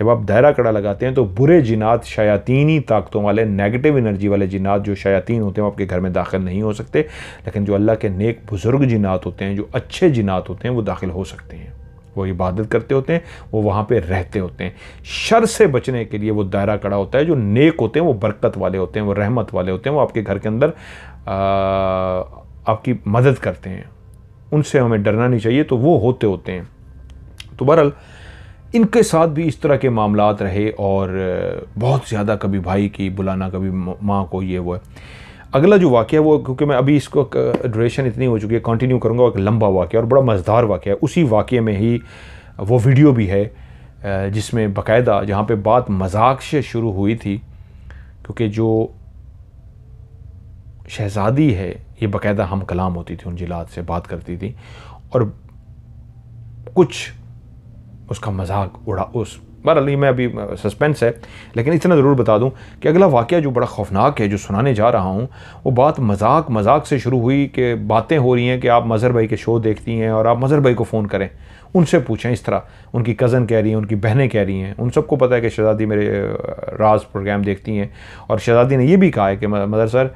जब आप दायरा कड़ा लगाते हैं तो बुरे जिनात शयातीनी ताकतों वाले, नेगेटिव एनर्जी वाले जिनात जो शयातीन होते हैं, आपके घर में दाखिल नहीं हो सकते। लेकिन जो अल्लाह के नेक बुज़ुर्ग जिनात होते हैं, जो अच्छे जिनात होते हैं, वो दाखिल हो सकते हैं, वो इबादत करते होते हैं, वो वहाँ पे रहते होते हैं। शर से बचने के लिए वो दायरा कड़ा होता है। जो नेक होते हैं वो बरकत वाले होते हैं, वो रहमत वाले होते हैं, वो आपके घर के अंदर आपकी मदद करते हैं, उनसे हमें डरना नहीं चाहिए। तो वो होते हैं। तो बहरहाल इनके साथ भी इस तरह के मामलात रहे और बहुत ज़्यादा, कभी भाई की बुलाना, कभी माँ को, ये वो। अगला जो वाक़या है वो, क्योंकि मैं अभी इसको ड्यूरेशन इतनी हो चुकी है, कंटिन्यू करूँगा, एक लंबा वाक़या और बड़ा मज़ेदार वाक़या है। उसी वाक़ये में ही वो वीडियो भी है जिसमें बाकायदा, जहाँ पे बात मजाक से शुरू हुई थी, क्योंकि जो शहज़ादी है ये बाकायदा हम कलाम होती थी, उन जिलात से बात करती थी और कुछ उसका मजाक उड़ा। उस बहरहाल मैं अभी सस्पेंस है, लेकिन इतना ज़रूर बता दूं कि अगला वाक़या जो बड़ा खौफनाक है जो सुनाने जा रहा हूं, वो बात मजाक से शुरू हुई कि बातें हो रही हैं कि आप मज़हर भाई के शो देखती हैं और आप मज़हर भाई को फ़ोन करें, उनसे पूछें। इस तरह उनकी कज़न कह रही हैं, उनकी बहनें कह रही हैं, उन सबको पता है कि शहज़ादी मेरे राज प्रोग्राम देखती हैं। और शहज़ादी ने यह भी कहा है कि मज़हर सर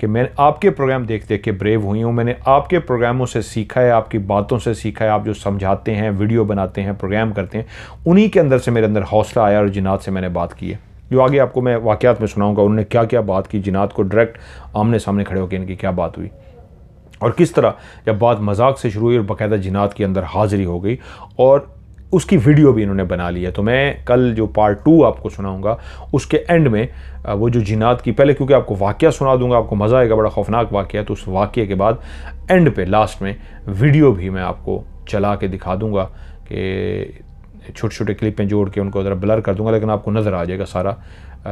कि मैं आपके प्रोग्राम देख के ब्रेव हुई हूँ, मैंने आपके प्रोग्रामों से सीखा है, आपकी बातों से सीखा है, आप जो समझाते हैं, वीडियो बनाते हैं, प्रोग्राम करते हैं, उन्हीं के अंदर से मेरे अंदर हौसला आया और जिनात से मैंने बात की है। जो आगे आपको मैं वाक़यात में सुनाऊँगा उन्होंने क्या क्या बात की, जिनात को डायरेक्ट आमने सामने खड़े होकर इनकी क्या बात हुई और किस तरह जब बात मजाक से शुरू हुई और बाकायदा जिनात के अंदर हाज़िरी हो गई और उसकी वीडियो भी इन्होंने बना ली है। तो मैं कल जो पार्ट 2 आपको सुनाऊंगा उसके एंड में वो जो जिनात की, पहले क्योंकि आपको वाक़या सुना दूंगा, आपको मज़ा आएगा, बड़ा खौफनाक वाक़या है, तो उस वाक़े के बाद एंड पे लास्ट में वीडियो भी मैं आपको चला के दिखा दूंगा कि छोटे छोटे क्लिपें जोड़ के उनको ज़रा ब्लर कर दूंगा, लेकिन आपको नज़र आ जाएगा सारा,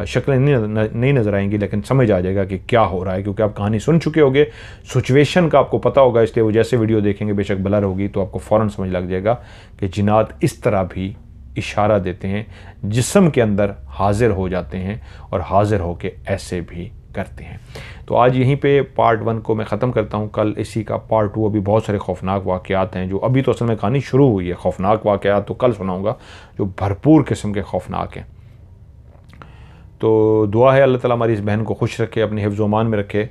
शक्लें नहीं नज़र आएंगी लेकिन समझ आ जाएगा कि क्या हो रहा है, क्योंकि आप कहानी सुन चुके होंगे, सिचुएशन का आपको पता होगा, इसलिए वो जैसे वीडियो देखेंगे बेशक ब्लर होगी तो आपको फ़ौरन समझ लग जाएगा कि जिनात इस तरह भी इशारा देते हैं, जिस्म के अंदर हाजिर हो जाते हैं और हाजिर होके ऐसे भी करते हैं। तो आज यहीं पे पार्ट 1 को मैं ख़त्म करता हूँ, कल इसी का पार्ट 2। अभी बहुत सारे खौफनाक वाक़यात हैं जो अभी तो असल में कहानी शुरू हुई है, खौफनाक वाक़यात तो कल सुनाऊँगा जो भरपूर किस्म के खौफनाक हैं। तो दुआ है अल्लाह ताला हमारी इस बहन को खुश रखे, अपने हिफ्ज़ ओमान में रखे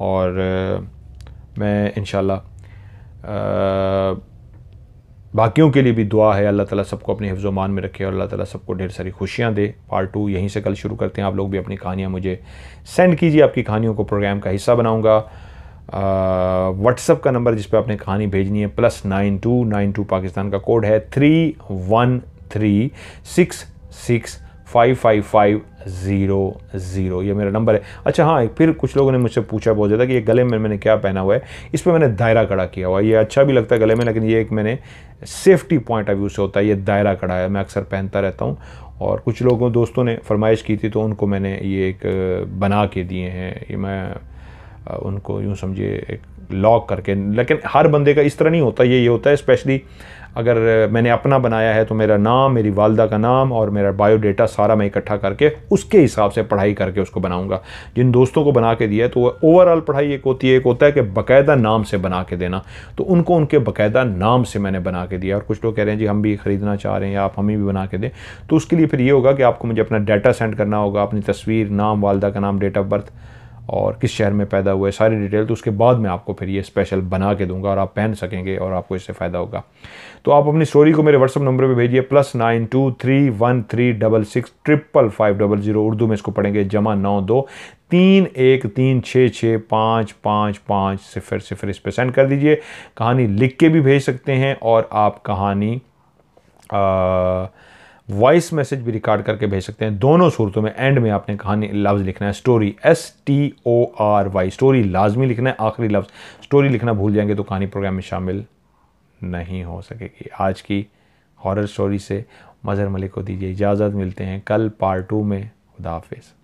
और मैं इंशाल्लाह बाकियों के लिए भी दुआ है अल्लाह ताला सबको अपने हिफ्ज़ ओमान में रखे और अल्लाह ताला सबको ढेर सारी खुशियाँ दे। पार्ट 2 यहीं से कल शुरू करते हैं। आप लोग भी अपनी कहानियाँ मुझे सेंड कीजिए, आपकी कहानियों को प्रोग्राम का हिस्सा बनाऊँगा। व्हाट्सअप का नंबर जिस पर आपने कहानी भेजनी है +9292 पाकिस्तान का कोड है 313665550, ये मेरा नंबर है। अच्छा हाँ, फिर कुछ लोगों ने मुझसे पूछा बहुत ज़्यादा कि ये गले में मैंने क्या पहना हुआ है, इस पर मैंने दायरा कड़ा किया हुआ है, ये अच्छा भी लगता है गले में, लेकिन ये एक मैंने सेफ्टी पॉइंट ऑफ व्यू से होता है, ये दायरा कड़ा है, मैं अक्सर पहनता रहता हूँ और कुछ लोगों दोस्तों ने फरमाइश की थी तो उनको मैंने ये एक बना के दिए हैं, ये मैं उनको यूँ समझिए एक लॉक करके, लेकिन हर बंदे का इस तरह नहीं होता, ये होता है। स्पेशली अगर मैंने अपना बनाया है तो मेरा नाम, मेरी वालदा का नाम और मेरा बायोडाटा सारा मैं इकट्ठा करके उसके हिसाब से पढ़ाई करके उसको बनाऊंगा। जिन दोस्तों को बना के दिया है तो वह ओवरऑल पढ़ाई एक होती है, एक होता है कि बाकायदा नाम से बना के देना, तो उनको उनके बाकायदा नाम से मैंने बना के दिया। और कुछ लोग कह रहे हैं जी हम भी ख़रीदना चाह रहे हैं, आप हमें भी बना के दें, तो उसके लिए फिर ये होगा कि आपको मुझे अपना डाटा सेंड करना होगा, अपनी तस्वीर, नाम, वालदा का नाम, डेट ऑफ बर्थ और किस शहर में पैदा हुए, सारी डिटेल, तो उसके बाद मैं आपको फिर ये स्पेशल बना के दूंगा और आप पहन सकेंगे और आपको इससे फ़ायदा होगा। तो आप अपनी स्टोरी को मेरे व्हाट्सअप नंबर पे भेजिए +923136655500, उर्दू में इसको पढ़ेंगे जमा 923136655500, इस पर सेंड कर दीजिए। कहानी लिख के भी भेज सकते हैं और आप कहानी वॉइस मैसेज भी रिकॉर्ड करके भेज सकते हैं। दोनों सूरतों में एंड में आपने कहानी लफ्ज़ लिखना है स्टोरी, STORY, स्टोरी लाजमी लिखना है, आखिरी लफ्ज़ स्टोरी लिखना भूल जाएंगे तो कहानी प्रोग्राम में शामिल नहीं हो सकेगी। आज की हॉरर स्टोरी से मज़हर मलिक को दीजिए इजाज़त, मिलते हैं कल पार्ट 2 में। खुदा हाफिज़।